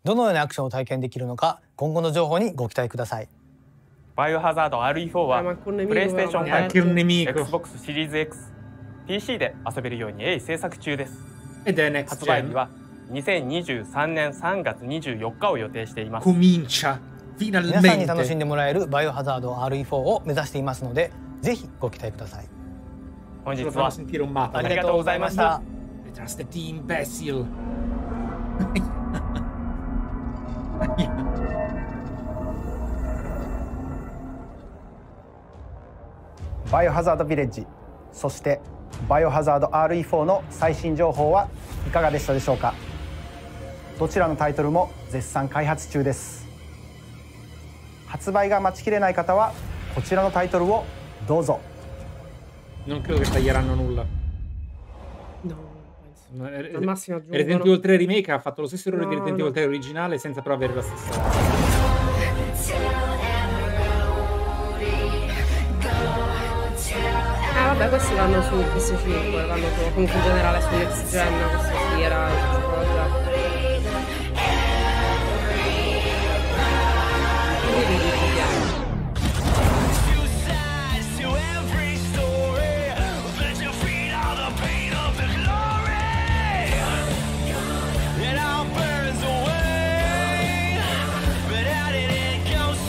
どのようなアクションを体験できるのか今後の情報にご期待ください。バイオハザード アールイーフォー はプレイステーションファイブ、Xbox シリーズ X、ピーシー で遊べるように鋭意制作中です。発売日はにせんにじゅうさんねんさんがつにじゅうよっかを予定しています。皆さんに楽しんでもらえるバイオハザード アールイーフォー を目指していますので、ぜひご期待ください。本日はありがとうございました。バイオハザードヴィレッジ、そしてバイオハザード アールイーフォー の最新情報はいかがでしたでしょうか。どちらのタイトルも絶賛開発中です。発売が待ちきれない方はこちらのタイトルをどうぞ。Ah vabbè, questi vanno su P S cinque, vanno comunque in generale su Next Gen, questa qui era questa cosa.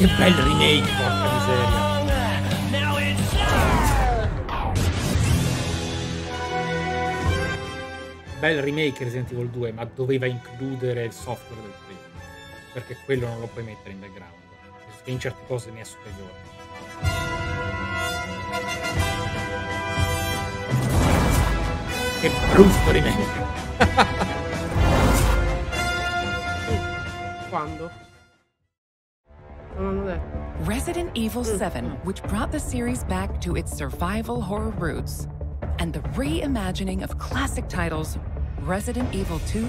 Che bel remake, porca miseria. Bel remake Resident Evil due, ma doveva includere il software del primo, perché quello non lo puoi mettere in background, che in certe cose ne è superiore. Che brutto remake. Quando? Resident Evil seven, which brought the series back to its survival horror roots, and the reimagining of classic titles Resident Evil two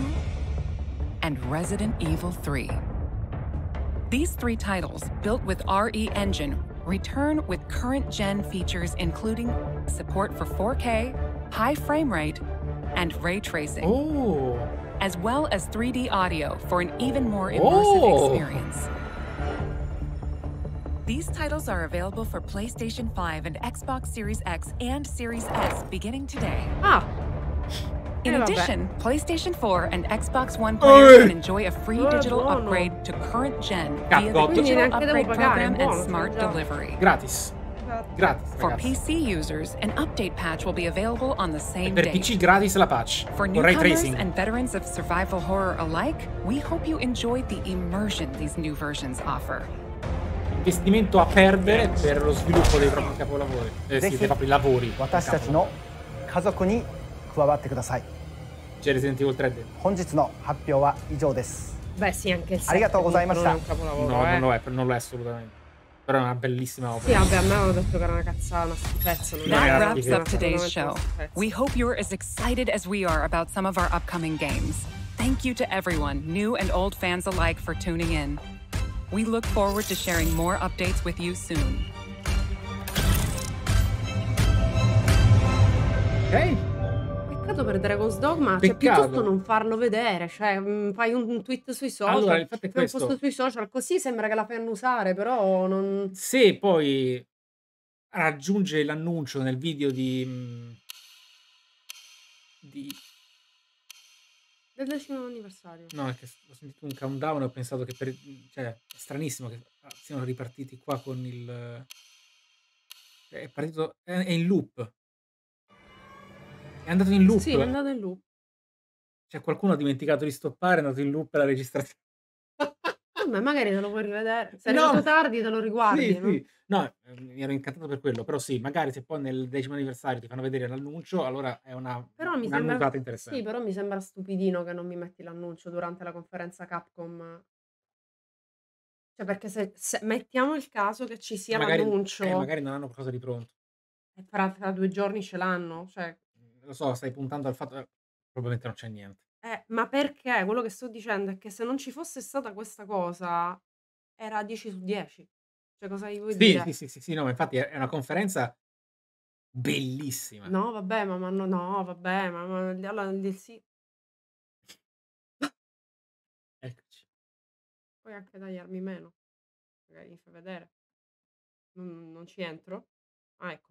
and Resident Evil three. These three titles, built with R E Engine, return with current-gen features including support for four K, high frame rate, and ray tracing, Ooh. as well as three D audio for an even more immersive Ooh. experience. These titles are available for PlayStation five and Xbox Series X and Series S beginning today. Ah. In addition, PlayStation four and Xbox One players can enjoy a free digital upgrade to current gen via the digital upgrade program and smart delivery. Gratis. Gratis. For P C users, an update patch will be available on the same day. Per P C gratis la patch. For newcomers and veterans of survival horror alike, we hope you enjoyed the immersion these new versions offer. investimento a perdere per lo sviluppo dei propri capolavori, eh, sì, dei propri lavori. C'è Resident Evil tre D. Beh sì, anche il sette non è un capolavoro. No, eh. non lo è, non lo è assolutamente. Però è una bellissima opera. Sì, vabbè, a me hanno detto che era una cazzata, una schifezza. That wraps up today's show. We hope you're as excited as we are about some of our upcoming games. Thank you to everyone, new and old fans alike, for tuning in. We look forward to sharing more updates with you soon. Ok. Peccato per Dragon's Dogma, peccato. Cioè piuttosto non farlo vedere, cioè mh, fai un, un tweet sui social, allora, fai questo. un post sui social, così sembra che la fanno usare, però non... Se poi raggiunge l'annuncio nel video di... di... del decimo anniversario. No, è che ho sentito un countdown e ho pensato che per... cioè è stranissimo che siano ripartiti qua con il... È partito... è in loop. È andato in loop. Sì, è andato in loop. Cioè, qualcuno ha dimenticato di stoppare, è andato in loop la registrazione. Ma magari te lo puoi rivedere. Se è no. arrivato tardi te lo riguardi. Sì, no? Sì. No, mi ero incantato per quello. Però sì, magari se poi nel decimo anniversario ti fanno vedere l'annuncio, allora è una puntata interessante. Sì, però mi sembra stupidino che non mi metti l'annuncio durante la conferenza Capcom. Cioè, perché se, se mettiamo il caso che ci sia l'annuncio... Eh, magari non hanno qualcosa di pronto. E fra, fra due giorni ce l'hanno, cioè... Lo so, stai puntando al fatto che probabilmente non c'è niente. Eh, ma perché? Quello che sto dicendo è che se non ci fosse stata questa cosa, era dieci su dieci. Cioè, cosa gli vuoi sì, dire? Sì, sì, sì, sì, no, ma infatti è una conferenza bellissima. No, vabbè, ma, ma no, no, vabbè, ma, ma allora il sì. Eccoci. Puoi anche tagliarmi meno. Magari mi fai vedere. Non, non ci entro. Ah, ecco.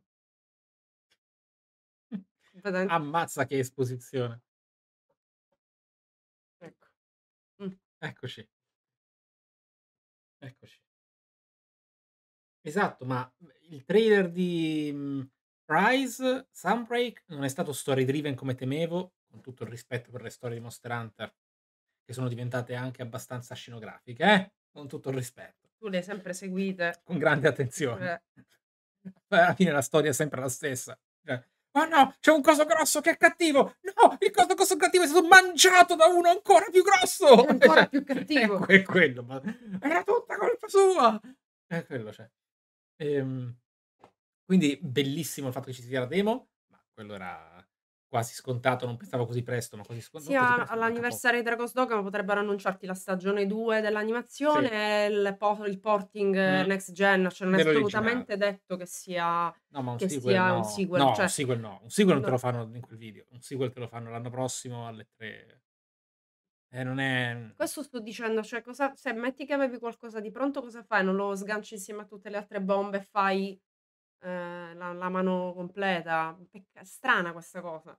Ammazza che esposizione. Ecco. Mm. Eccoci. Eccoci. Esatto, ma il trailer di Rise, Sunbreak, non è stato story driven come temevo, con tutto il rispetto per le storie di Monster Hunter, che sono diventate anche abbastanza scenografiche, eh? Con tutto il rispetto. Tu le hai sempre seguite. Con grande attenzione. Eh. Alla fine la storia è sempre la stessa. Cioè, oh no, c'è un coso grosso che è cattivo. No, il coso, coso cattivo è stato mangiato da uno ancora più grosso. È ancora più cattivo. È quello, ma era tutta colpa sua. È quello, cioè. Ehm, quindi bellissimo il fatto che ci sia la demo, ma quello era quasi scontato, non pensavo così presto, ma così scontato. Sì, all'anniversario di Dragon's Dogma potrebbero annunciarti la stagione due dell'animazione sì. e il, po il porting mm. next gen, cioè non è assolutamente detto che sia, no, ma un, che sequel, sia no. un sequel. No, cioè... un sequel no, un sequel non no. te lo fanno in quel video, un sequel te lo fanno l'anno prossimo alle tre. Eh, non è... Questo sto dicendo, cioè cosa, se metti che avevi qualcosa di pronto, cosa fai? Non lo sganci insieme a tutte le altre bombe e fai... Eh, la, la mano completa. Pecca... strana questa cosa,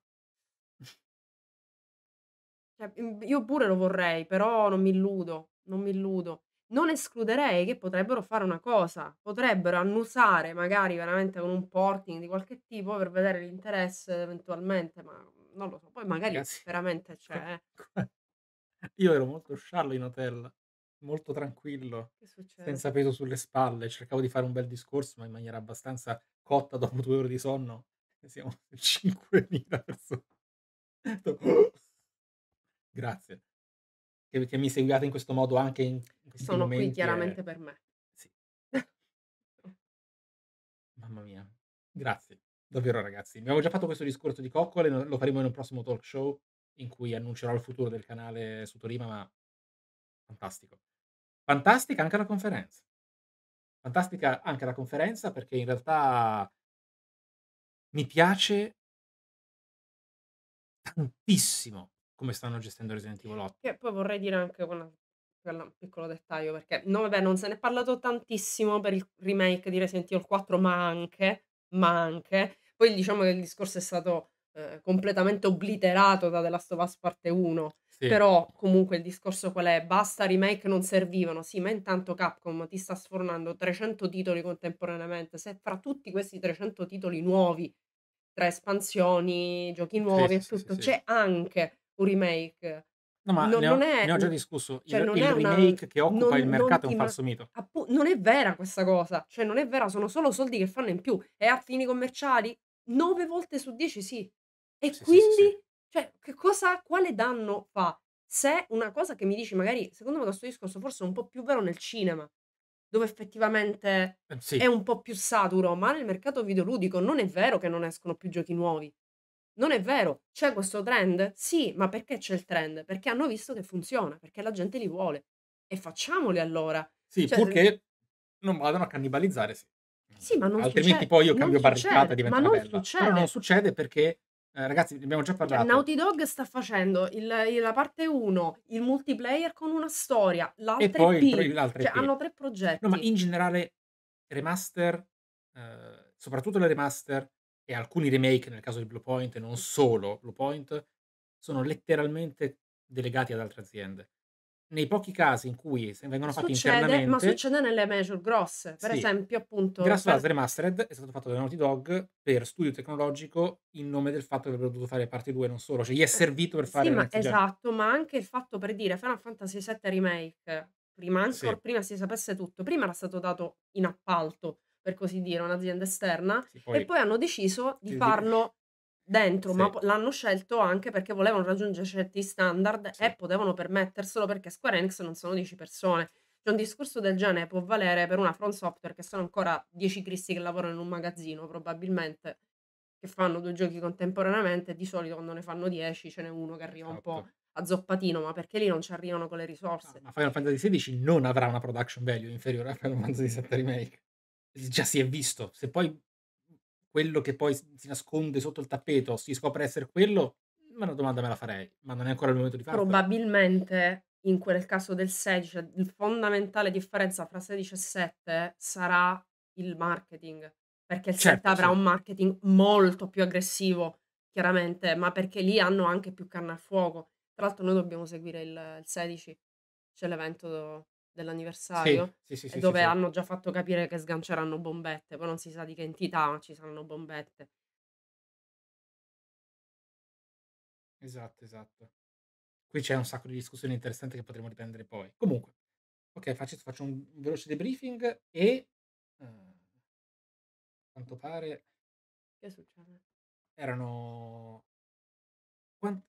cioè, io pure lo vorrei, però non mi illudo, non mi illudo non escluderei che potrebbero fare una cosa, potrebbero annusare magari veramente con un porting di qualche tipo per vedere l'interesse eventualmente, ma non lo so, poi magari Ragazzi, veramente c'è eh. Io ero molto sciallo in hotel, molto tranquillo, senza peso sulle spalle, cercavo di fare un bel discorso ma in maniera abbastanza cotta dopo due ore di sonno, e siamo cinquemila persone. Grazie che, che mi seguiate in questo modo anche in questi sono momenti, qui chiaramente eh... per me sì. Mamma mia, grazie davvero ragazzi, abbiamo già fatto questo discorso di coccole, lo faremo in un prossimo talk show in cui annuncerò il futuro del canale su Torima, ma fantastico. Fantastica anche la conferenza. Fantastica anche la conferenza perché in realtà mi piace tantissimo come stanno gestendo Resident Evil otto. Che poi vorrei dire anche un piccolo dettaglio, perché no, vabbè, non se ne è parlato tantissimo per il remake di Resident Evil quattro, ma anche, ma anche. Poi diciamo che il discorso è stato eh, completamente obliterato da The Last of Us parte uno. Sì. Però comunque il discorso qual è? Basta, remake non servivano, sì, ma intanto Capcom ti sta sfornando trecento titoli contemporaneamente, se fra tutti questi trecento titoli nuovi, tra espansioni, giochi nuovi sì, e tutto, sì, sì, c'è sì. anche un remake No, ma non, ne, ho, non è, ne ho già discusso, cioè il, non il è remake una, che occupa non, il mercato è un falso mito. Appu- non è vera questa cosa, cioè non è vera, sono solo soldi che fanno in più. E a fini commerciali nove volte su dieci sì. E sì, quindi, sì, sì, sì. Cioè, che cosa, quale danno fa? Se una cosa che mi dici, magari, secondo me questo discorso forse è un po' più vero nel cinema, dove effettivamente eh, sì. è un po' più saturo, ma nel mercato videoludico non è vero che non escono più giochi nuovi. Non è vero, c'è questo trend? Sì, ma perché c'è il trend? Perché hanno visto che funziona, perché la gente li vuole. E facciamoli allora. Sì, cioè, purché se... non vadano a cannibalizzare, sì. Sì, ma non altrimenti succede. Poi io cambio non barricata e diventa ma non bella. Succede. Però non succede perché, eh, ragazzi, ne abbiamo già parlato. Naughty Dog sta facendo il, il, la parte uno, il multiplayer con una storia, l'altra e poi E P. Il, l'altra cioè, E P. Hanno tre progetti. No, ma in generale remaster, eh, soprattutto le remaster, e alcuni remake, nel caso di Blue Point, e non solo Blue Point, sono letteralmente delegati ad altre aziende. Nei pochi casi in cui vengono fatti succede, internamente... Ma succede nelle major grosse, per sì. esempio appunto... Dragon's Dogma Remastered è stato fatto da Naughty Dog per studio tecnologico in nome del fatto che avrebbero dovuto fare parte due non solo, cioè gli è servito per fare... Sì, ma esatto, genere. Ma anche il fatto per dire Final Fantasy sette Remake, prima ancora, sì. prima si sapesse tutto, prima era stato dato in appalto, per così dire, un'azienda esterna, sì, poi, e poi hanno deciso di farlo dentro, sì. ma l'hanno scelto anche perché volevano raggiungere certi standard sì. e potevano permetterselo perché Square Enix non sono dieci persone. Cioè, un discorso del genere può valere per una From Software che sono ancora dieci cristi che lavorano in un magazzino, probabilmente, che fanno due giochi contemporaneamente, di solito quando ne fanno dieci ce n'è uno che arriva esatto. un po' a zoppatino, ma perché lì non ci arrivano con le risorse. Ah, ma Final Fantasy sedici non avrà una production value inferiore a Final Fantasy sette Remake. Già si è visto, se poi quello che poi si nasconde sotto il tappeto si scopre essere quello, ma una domanda me la farei, ma non è ancora il momento di farlo. Probabilmente in quel caso del sedici la fondamentale differenza fra sedici e sette sarà il marketing, perché il certo, sette avrà sì. un marketing molto più aggressivo chiaramente, ma perché lì hanno anche più carne al fuoco. Tra l'altro noi dobbiamo seguire il, il sedici, c'è l'evento do... dell'anniversario sì, sì, sì, dove sì, sì, hanno già fatto capire che sganceranno bombette, poi non si sa di che entità, ma ci saranno bombette. Esatto, esatto. Qui c'è un sacco di discussioni interessanti che potremo riprendere poi. Comunque, ok, faccio, faccio un veloce debriefing e a uh, quanto pare che succede? Erano quanti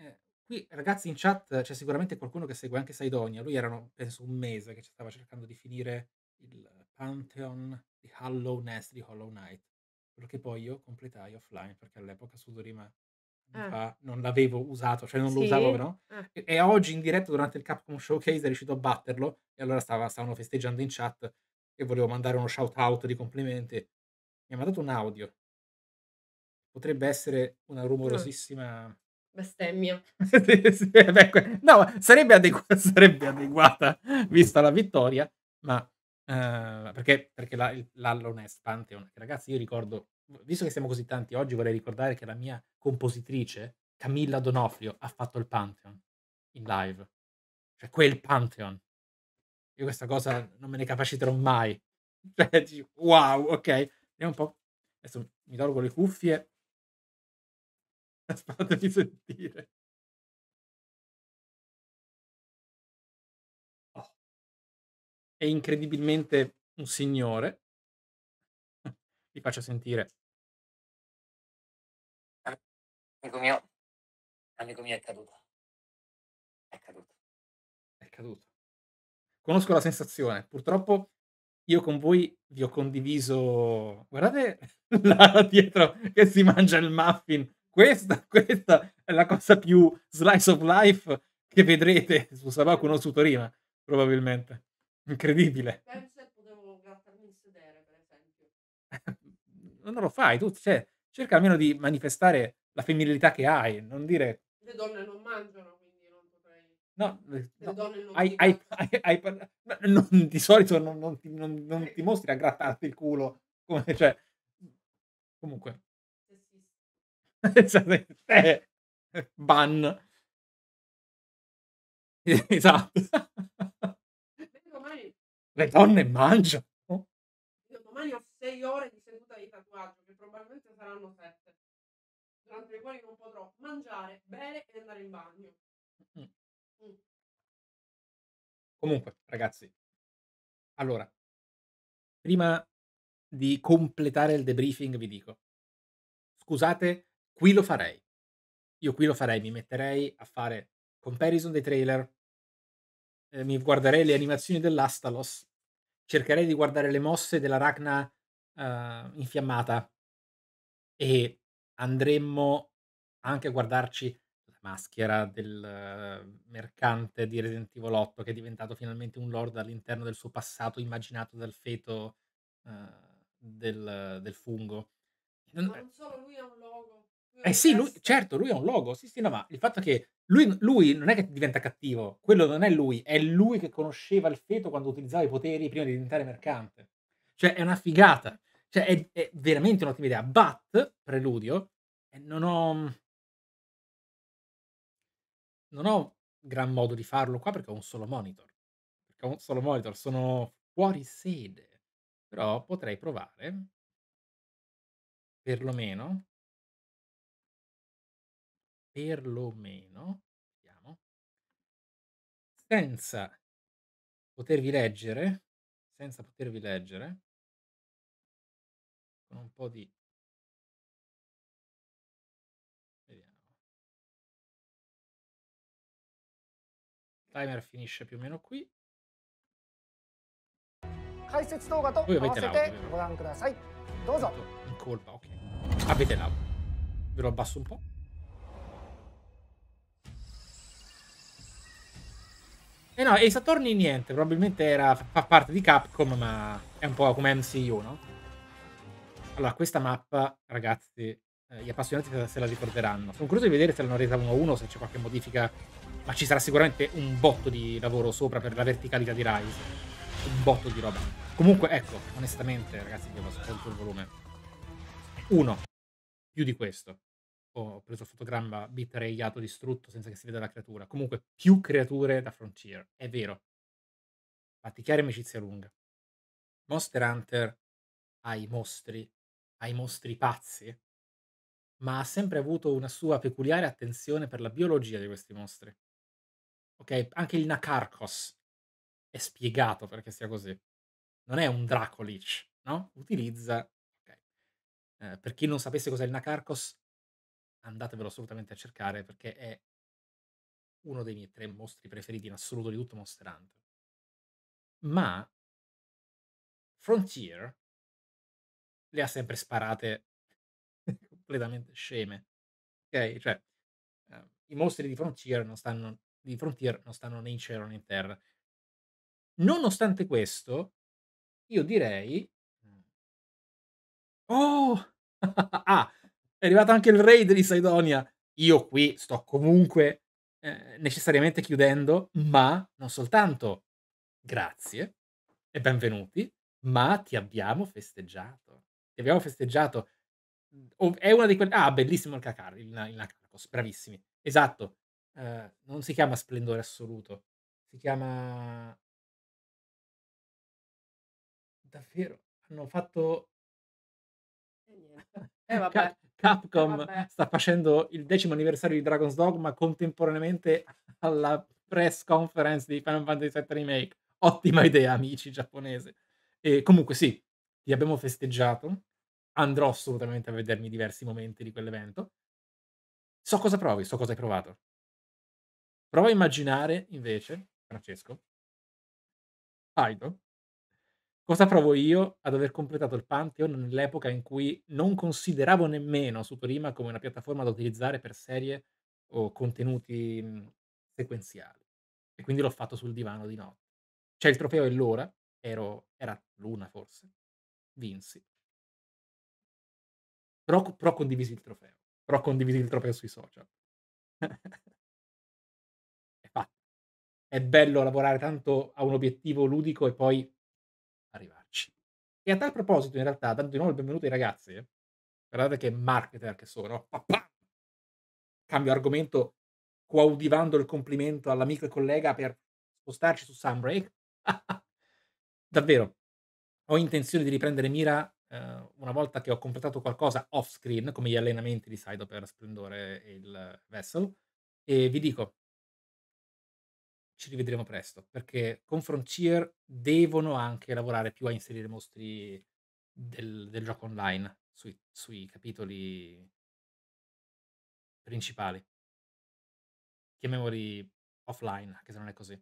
eh. Qui, ragazzi, in chat c'è sicuramente qualcuno che segue anche Saidonia. Lui erano, penso, un mese che stava cercando di finire il Pantheon di Hollow Nest di Hollow Knight. Quello che poi io completai offline, perché all'epoca Sudorima eh. non l'avevo usato, cioè non sì. lo usavo, no? Eh. E, e oggi in diretta durante il Capcom Showcase è riuscito a batterlo, e allora stava, stavano festeggiando in chat e volevo mandare uno shout-out di complimenti. Mi ha mandato un audio. Potrebbe essere una rumorosissima... Eh. Bestemmia. No, sarebbe, adegu- sarebbe adeguata vista la vittoria, ma uh, perché, perché la, l'Allonest Pantheon, ragazzi, io ricordo, visto che siamo così tanti oggi, vorrei ricordare che la mia compositrice Camilla Donofrio ha fatto il Pantheon in live, cioè quel Pantheon, io questa cosa non me ne capaciterò mai, cioè, wow, ok, vediamo un po', adesso mi tolgo le cuffie. Fatemi sentire. Oh. È incredibilmente un signore. Vi faccio sentire. Amico mio, amico mio è caduto. È caduto. È caduto. Conosco la sensazione. Purtroppo io con voi vi ho condiviso... Guardate là dietro che si mangia il muffin. Questa, questa è la cosa più slice of life che vedrete su Sabaku no Tsutorima, probabilmente. Incredibile. Penso che potevo grattarmi il sedere, per esempio. Non lo fai, tu cioè, cerca almeno di manifestare la femminilità che hai, non dire... Le donne non mangiano, quindi non potrei... No, le, le no, donne non hai, hai, hai, hai, non, di solito non, non, ti, non, non ti mostri a grattarti il culo, come, cioè... Comunque... Eh, ban esatto domani... le donne mangiano. Domani ho sei ore di seduta di tatuaggio che probabilmente saranno sette, durante le quali non potrò mangiare, bere e andare in bagno. Mm. Mm. Comunque, ragazzi, allora, prima di completare il debriefing vi dico, scusate, qui lo farei. Io qui lo farei, mi metterei a fare comparison dei trailer, eh, mi guarderei le animazioni dell'Astalos, cercherei di guardare le mosse della Rachna eh, infiammata e andremmo anche a guardarci la maschera del uh, mercante di Resident Evil otto, che è diventato finalmente un lord all'interno del suo passato immaginato dal feto uh, del, del fungo. Ma non solo, lui è un logo. Lui è eh un sì, lui, certo, lui è un logo. Sì, sì, no, ma il fatto è che lui, lui non è che diventa cattivo, quello non è lui, è lui che conosceva il feto quando utilizzava i poteri prima di diventare mercante. Cioè, è una figata. Cioè, è, è veramente un'ottima idea. But, preludio, non ho... non ho gran modo di farlo qua perché ho un solo monitor. Perché ho un solo monitor, sono fuori sede. Però potrei provare, perlomeno, perlomeno, vediamo, senza potervi leggere, senza potervi leggere, con un po' di... timer finisce più o meno qui. Voi avete l'audio, in colpa, ok. Avete l'audio. Ve lo abbasso un po'. E eh no, e i Saturni niente, probabilmente era, fa parte di Capcom, ma è un po' come M C U, no? Allora, questa mappa, ragazzi, gli appassionati se la ricorderanno. Sono curioso di vedere se l'hanno resa uno a uno, se c'è qualche modifica, ma ci sarà sicuramente un botto di lavoro sopra per la verticalità di Rise, un botto di roba. Comunque, ecco, onestamente, ragazzi, abbiamo scontato il volume uno più di questo. Ho preso il fotogramma bitraiato distrutto senza che si veda la creatura. Comunque, più creature da Frontier, è vero. Fatti chiari, amicizia lunga. Monster Hunter ha i mostri, ha i mostri pazzi, ma ha sempre avuto una sua peculiare attenzione per la biologia di questi mostri. Ok, anche il Nakarkos è spiegato perché sia così. Non è un Dracolich, no? Utilizza... Okay. Eh, per chi non sapesse cos'è il Nakarkos, andatevelo assolutamente a cercare perché è uno dei miei tre mostri preferiti in assoluto di tutto Monster Hunter. Ma Frontier le ha sempre sparate completamente sceme, ok? Cioè, uh, i mostri di Frontier non stanno di Frontier non stanno né in cielo né in terra. Nonostante questo, io direi, oh, ah, è arrivato anche il raid di Sidonia. Io qui sto comunque eh, necessariamente chiudendo, ma non soltanto grazie e benvenuti, ma ti abbiamo festeggiato. Ti abbiamo festeggiato. È una di quelle... Ah, bellissimo il Kakar, il Nakarkos, bravissimi. Esatto. Uh, non si chiama Splendore Assoluto. Si chiama... Davvero? Hanno fatto... Eh, vabbè. Capcom eh, vabbè. sta facendo il decimo anniversario di Dragon's Dogma contemporaneamente alla press conference di Final Fantasy sette Remake. Ottima idea, amici giapponese. E comunque sì, li abbiamo festeggiato. Andrò assolutamente a vedermi diversi momenti di quell'evento. So cosa provi, so cosa hai provato. Prova a immaginare, invece, Francesco, Aido, cosa provo io ad aver completato il Pantheon nell'epoca in cui non consideravo nemmeno Sutorima come una piattaforma da utilizzare per serie o contenuti sequenziali. E quindi l'ho fatto sul divano di notte. C'è il trofeo e l'ora, ero, era l'una forse, vinsi. Però, però condivisi il trofeo. Però condivisi il trofeo sui social. È fatto. È bello lavorare tanto a un obiettivo ludico e poi arrivarci. E a tal proposito, in realtà, dando di nuovo il benvenuto ai ragazzi, eh, guardate che marketer che sono. Papà! Cambio argomento coaudivando il complimento all'amico e collega per spostarci su Sunbreak. Davvero, ho intenzione di riprendere mira una volta che ho completato qualcosa off screen, come gli allenamenti di Saido per Splendore e il Vessel, e vi dico, ci rivedremo presto, perché con Frontier devono anche lavorare più a inserire mostri del, del gioco online sui, sui capitoli principali, chiamiamoli offline, anche se non è così,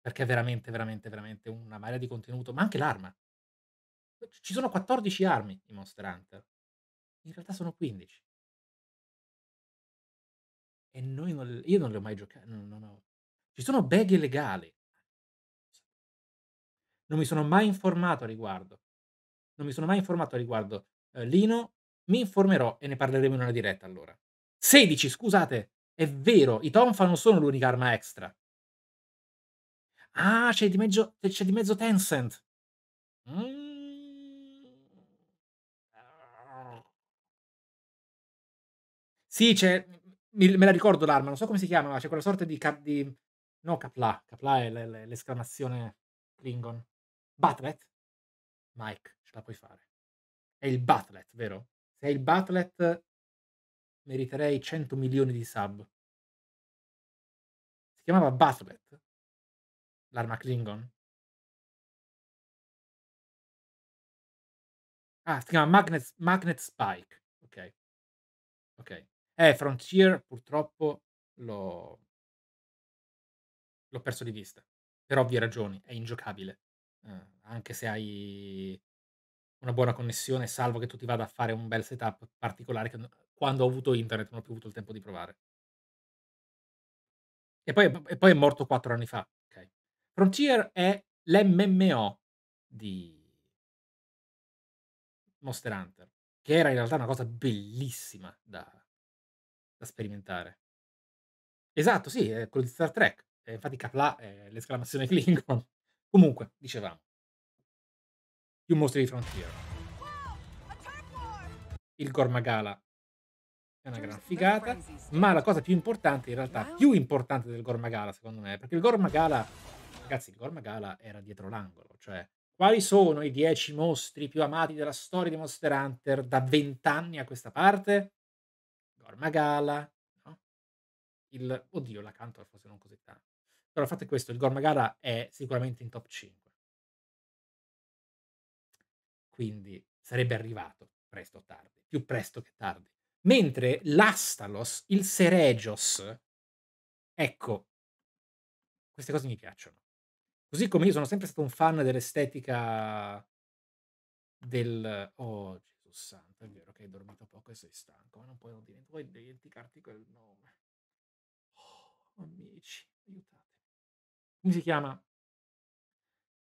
perché è veramente, veramente, veramente una marea di contenuto, ma anche l'arma. Ci sono quattordici armi in Monster Hunter, in realtà sono quindici. E noi non, io non le ho mai giocate, non, non ho- ci sono beghe legali, non mi sono mai informato a riguardo, non mi sono mai informato a riguardo. Eh, Lino, mi informerò e ne parleremo in una diretta allora. sedici, scusate, è vero, i tonfa non sono l'unica arma extra. Ah, c'è di mezzo, c'è di mezzo Tencent. Mm. Sì, c'è. mi- Me la ricordo l'arma, non so come si chiama, ma c'è quella sorta di. Cap, di no, Kapla. Kapla è l- l- l'esclamazione Klingon. Batlet? Mike, ce la puoi fare. È il Batlet, vero? Se è il Batlet, meriterei cento milioni di sub. Si chiamava Batlet, l'arma Klingon. Ah, si chiama Magnet, Magnet Spike. Ok, ok. Eh, Frontier purtroppo l'ho, l'ho perso di vista. Per ovvie ragioni, è ingiocabile. Eh, anche se hai una buona connessione, salvo che tu ti vada a fare un bel setup particolare che no- quando ho avuto internet non ho più avuto il tempo di provare. E poi, e poi è morto quattro anni fa. Ok. Frontier è l'M M O di Monster Hunter, che era in realtà una cosa bellissima da, da sperimentare. Esatto, sì, è quello di Star Trek. Eh, infatti Kapla è l'esclamazione Klingon. Comunque, dicevamo, più mostri di Frontier. Il Gore Magala è una gran figata, ma la cosa più importante, in realtà più importante del Gore Magala, secondo me, perché il Gore Magala, ragazzi, il Gore Magala era dietro l'angolo, cioè quali sono i dieci mostri più amati della storia di Monster Hunter da vent'anni a questa parte? Gore Magala, no? Il, oddio, la canto forse non così tanto. Però fate questo, il Gore Magala è sicuramente in top cinque, quindi sarebbe arrivato presto o tardi, più presto che tardi. Mentre l'Astalos, il Seregios, ecco, queste cose mi piacciono. Così come io sono sempre stato un fan dell'estetica del... Oh, Gesù santo, è vero che hai dormito poco e sei stanco, ma non puoi, non dire- puoi dimenticarti quel nome. Oh, amici, aiutate. Come si chiama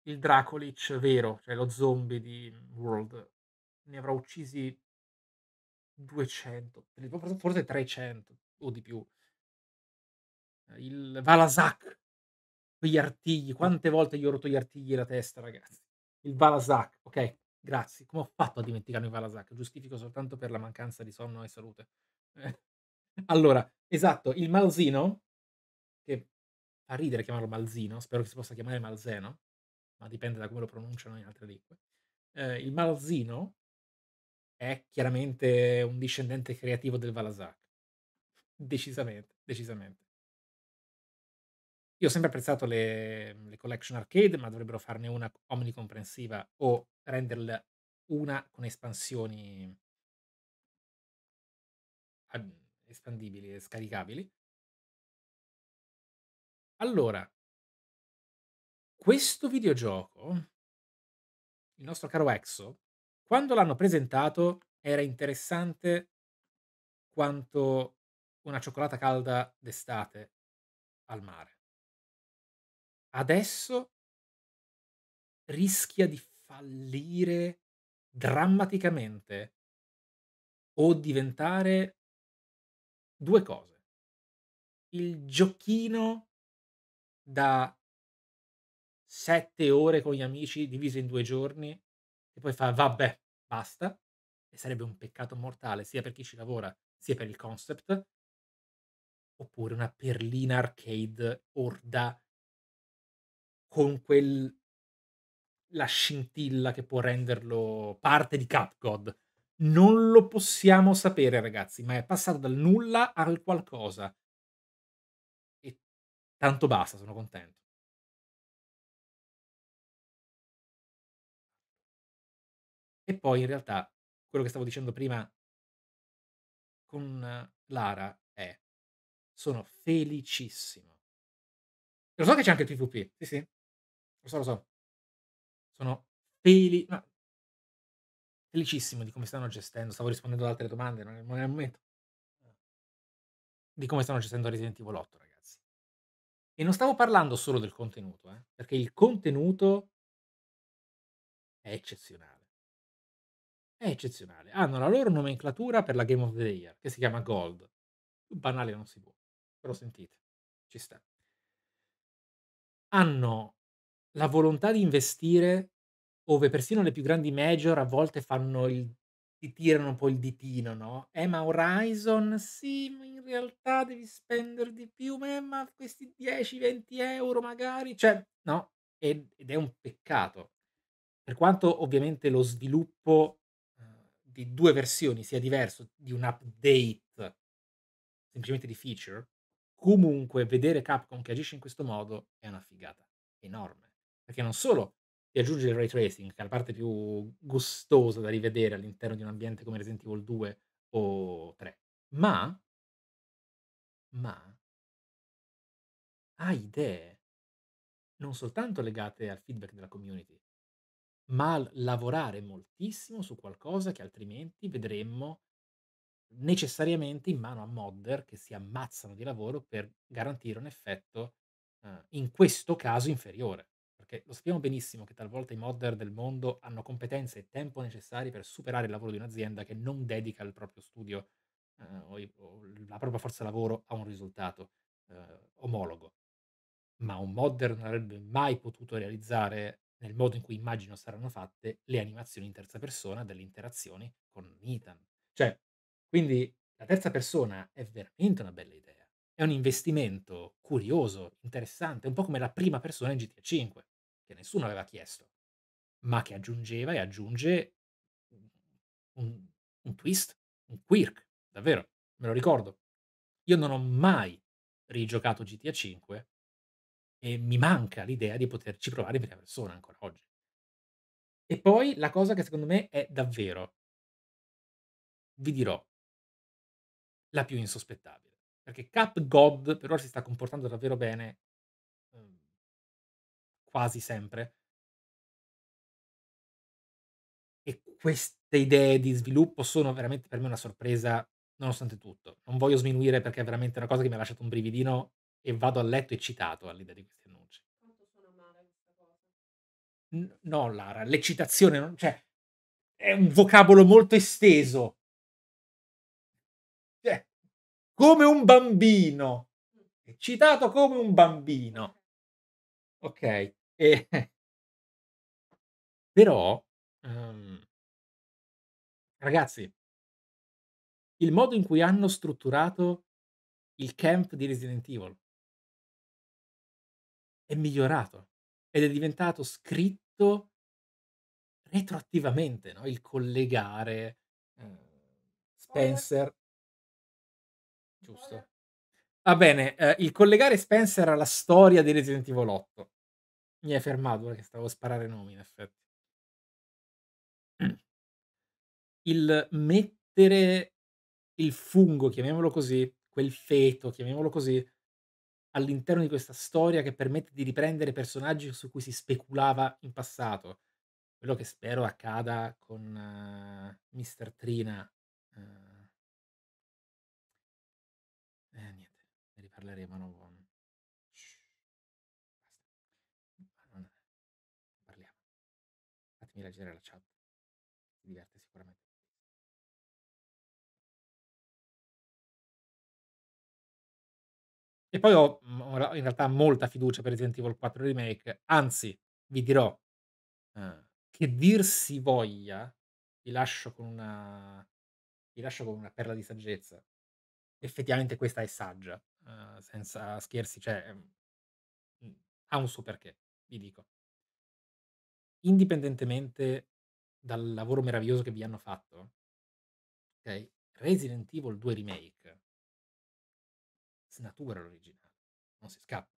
il Dracolich vero, cioè lo zombie di World? Ne avrà uccisi duecento, forse trecento o di più. Il Valasak, quegli artigli, quante volte gli ho rotto gli artigli e la testa, ragazzi. Il Valasak, ok, grazie. Come ho fatto a dimenticarmi il Valasak? Giustifico soltanto per la mancanza di sonno e salute. Eh, Allora, esatto, il Malzino, che fa ridere chiamarlo Malzino, spero che si possa chiamare Malzeno, ma dipende da come lo pronunciano in altre lingue. Eh, il Malzino è chiaramente un discendente creativo del Valasak. Decisamente, decisamente. Io ho sempre apprezzato le, le collection arcade, ma dovrebbero farne una omnicomprensiva o renderla una con espansioni ah, espandibili e scaricabili. Allora, questo videogioco, il nostro caro Exo, quando l'hanno presentato era interessante quanto una cioccolata calda d'estate al mare. Adesso rischia di fallire drammaticamente o diventare due cose. Il giochino da sette ore con gli amici diviso in due giorni e poi fa vabbè, basta. E sarebbe un peccato mortale sia per chi ci lavora sia per il concept. Oppure una perlina arcade orda con quel la scintilla che può renderlo parte di Capcom. Non lo possiamo sapere, ragazzi, ma è passato dal nulla al qualcosa. E tanto basta, sono contento. E poi in realtà quello che stavo dicendo prima con Lara è sono felicissimo. Lo so che c'è anche il PvP, sì sì, lo so, lo so. Sono feli- ma- felicissimo di come stanno gestendo, stavo rispondendo ad altre domande, non è, non è il momento, di come stanno gestendo Resident Evil otto, ragazzi. E non stavo parlando solo del contenuto, eh, perché il contenuto è eccezionale. È eccezionale. Hanno la loro nomenclatura per la Game of the Year, che si chiama Gold. Più banale non si può, però sentite, ci sta. Hanno la volontà di investire ove persino le più grandi major a volte fanno il ti tirano un po' il ditino, no? Eh, ma Horizon, sì, ma in realtà devi spendere di più, ma, ma questi dieci-venti euro magari, cioè, no? Ed, ed è un peccato. Per quanto ovviamente lo sviluppo eh, di due versioni sia diverso, di un update, semplicemente di feature, comunque vedere Capcom che agisce in questo modo è una figata enorme, perché non solo ti aggiunge il ray tracing, che è la parte più gustosa da rivedere all'interno di un ambiente come Resident Evil due o tre, ma ma ha idee non soltanto legate al feedback della community, ma al lavorare moltissimo su qualcosa che altrimenti vedremmo necessariamente in mano a modder che si ammazzano di lavoro per garantire un effetto eh, in questo caso inferiore, perché lo sappiamo benissimo che talvolta i modder del mondo hanno competenze e tempo necessari per superare il lavoro di un'azienda che non dedica il proprio studio eh, o, i- o la propria forza lavoro a un risultato eh, omologo, ma un modder non avrebbe mai potuto realizzare nel modo in cui immagino saranno fatte le animazioni in terza persona delle interazioni con Ethan. Cioè, quindi la terza persona è veramente una bella idea. È un investimento curioso, interessante, un po' come la prima persona in G T A cinque, che nessuno aveva chiesto, ma che aggiungeva e aggiunge un, un twist, un quirk, davvero, me lo ricordo. Io non ho mai rigiocato G T A cinque e mi manca l'idea di poterci provare in prima persona ancora oggi. E poi la cosa che secondo me è davvero, vi dirò, la più insospettabile. Perché Cap God per ora si sta comportando davvero bene, ehm, quasi sempre. E queste idee di sviluppo sono veramente per me una sorpresa, nonostante tutto. Non voglio sminuire perché è veramente una cosa che mi ha lasciato un brividino e vado a letto eccitato all'idea di questi annunci. Quanto sono amara questa cosa. N- no, Lara, l'eccitazione, non- cioè, è un vocabolo molto esteso. Cioè, come un bambino. Mm, Eccitato come un bambino. ok. Ok. E- però, ehm, ragazzi, il modo in cui hanno strutturato il camp di Resident Evil è migliorato ed è diventato scritto retroattivamente, no? Il collegare eh, Spoiler, Spencer, giusto? spoiler. Va bene, eh, il collegare Spencer alla storia di Resident Evil otto. Mi hai fermato perché stavo a sparare nomi, in effetti. Il mettere il fungo, chiamiamolo così, quel feto, chiamiamolo così, all'interno di questa storia che permette di riprendere personaggi su cui si speculava in passato. Quello che spero accada con eh, mister Trina. eh, eh, Niente, ne riparleremo. Non... Shh, basta. Ma non- Parliamo. Fatemi leggere la chat, si diverte sicuramente. E poi ho mh, ho in realtà molta fiducia per Resident Evil quattro Remake, anzi, vi dirò eh, che dir si voglia, vi lascio con una, vi lascio con una perla di saggezza. Effettivamente questa è saggia, eh, senza scherzi, cioè ehm, mh, ha un suo perché, vi dico. Indipendentemente dal lavoro meraviglioso che vi hanno fatto, ok? Resident Evil due Remake snatura l'originale, non si scappa.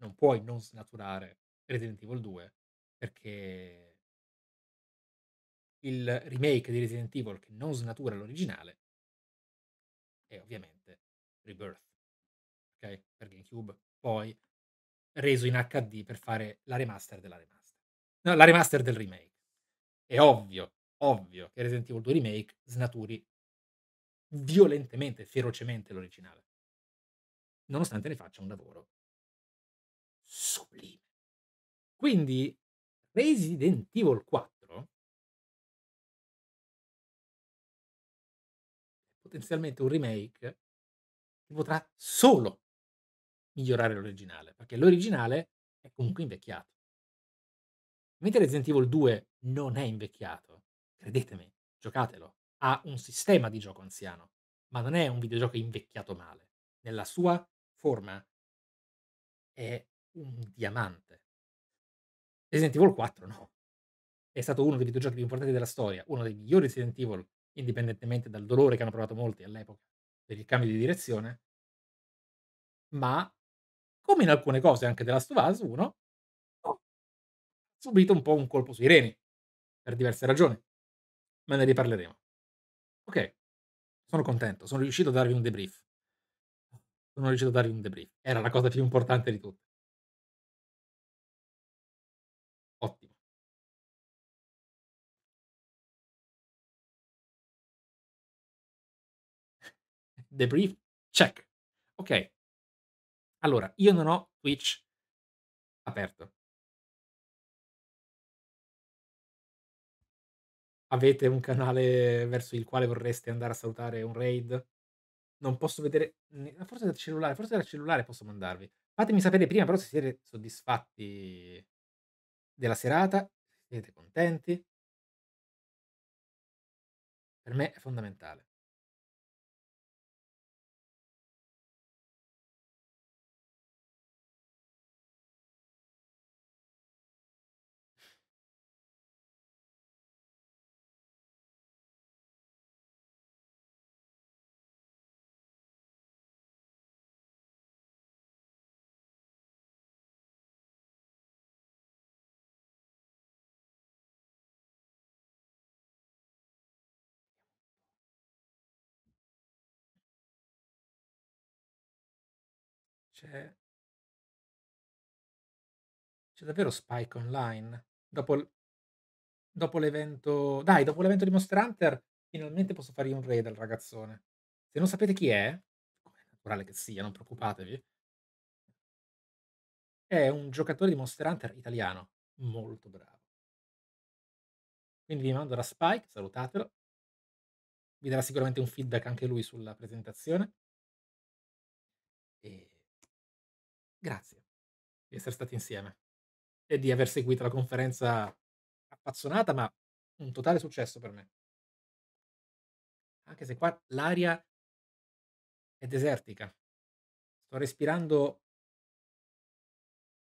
Non puoi non snaturare Resident Evil due perché il remake di Resident Evil che non snatura l'originale, e ovviamente Rebirth, ok? Per GameCube, poi reso in acca di per fare la remaster della remaster. No, la remaster del remake. È ovvio, ovvio che Resident Evil due Remake snaturi violentemente, ferocemente l'originale, nonostante ne faccia un lavoro sublime. Quindi Resident Evil quattro è potenzialmente un remake che potrà solo migliorare l'originale, perché l'originale è comunque invecchiato. Mentre Resident Evil due non è invecchiato, credetemi, giocatelo, ha un sistema di gioco anziano, ma non è un videogioco invecchiato male. Nella sua forma è un diamante. Resident Evil quattro no. È stato uno dei videogiochi più importanti della storia, uno dei migliori Resident Evil, indipendentemente dal dolore che hanno provato molti all'epoca per il cambio di direzione, ma, come in alcune cose anche della The Last of Us uno, ha subito un po' un colpo sui reni, per diverse ragioni, ma ne riparleremo. Ok, sono contento, sono riuscito a darvi un debrief. Sono riuscito a darvi un debrief. Era la cosa più importante di tutte. Ottimo. Debrief, check. Ok. Allora, io non ho Twitch aperto. Avete un canale verso il quale vorreste andare a salutare un raid? Non posso vedere... Forse dal cellulare, forse dal cellulare posso mandarvi. Fatemi sapere prima però se siete soddisfatti della serata, se siete contenti. Per me è fondamentale. C'è... c'è davvero Spike Online? Dopo, l... dopo l'evento... Dai, dopo l'evento di Monster Hunter finalmente posso fargli un raid al ragazzone. Se non sapete chi è, come è naturale che sia, non preoccupatevi, è un giocatore di Monster Hunter italiano, molto bravo. Quindi vi mando da Spike, salutatelo. Vi darà sicuramente un feedback anche lui sulla presentazione. E... grazie di essere stati insieme e di aver seguito la conferenza appazzonata, ma un totale successo per me. Anche se qua l'aria è desertica. Sto respirando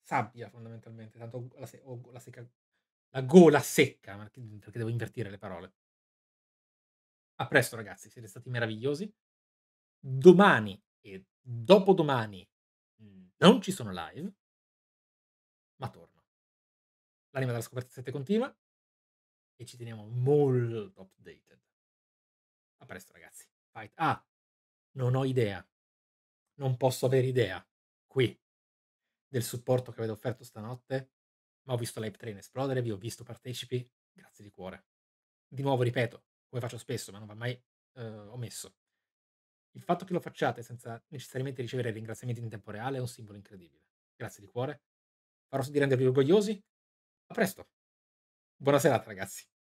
sabbia fondamentalmente, tanto ho la, se ho la, secca la gola secca, perché devo invertire le parole. A presto ragazzi, siete stati meravigliosi. Domani e dopodomani non ci sono live, ma torno. L'anima della scoperta sette continua e ci teniamo molto updated. A presto ragazzi. Fight. Ah, non ho idea. Non posso avere idea qui del supporto che avete offerto stanotte, ma ho visto l'hype train esplodere, vi ho visto partecipi. Grazie di cuore. Di nuovo ripeto, come faccio spesso, ma non va mai eh, omesso. Il fatto che lo facciate senza necessariamente ricevere ringraziamenti in tempo reale è un simbolo incredibile. Grazie di cuore. Farò sì di rendervi orgogliosi. A presto. Buona serata, ragazzi.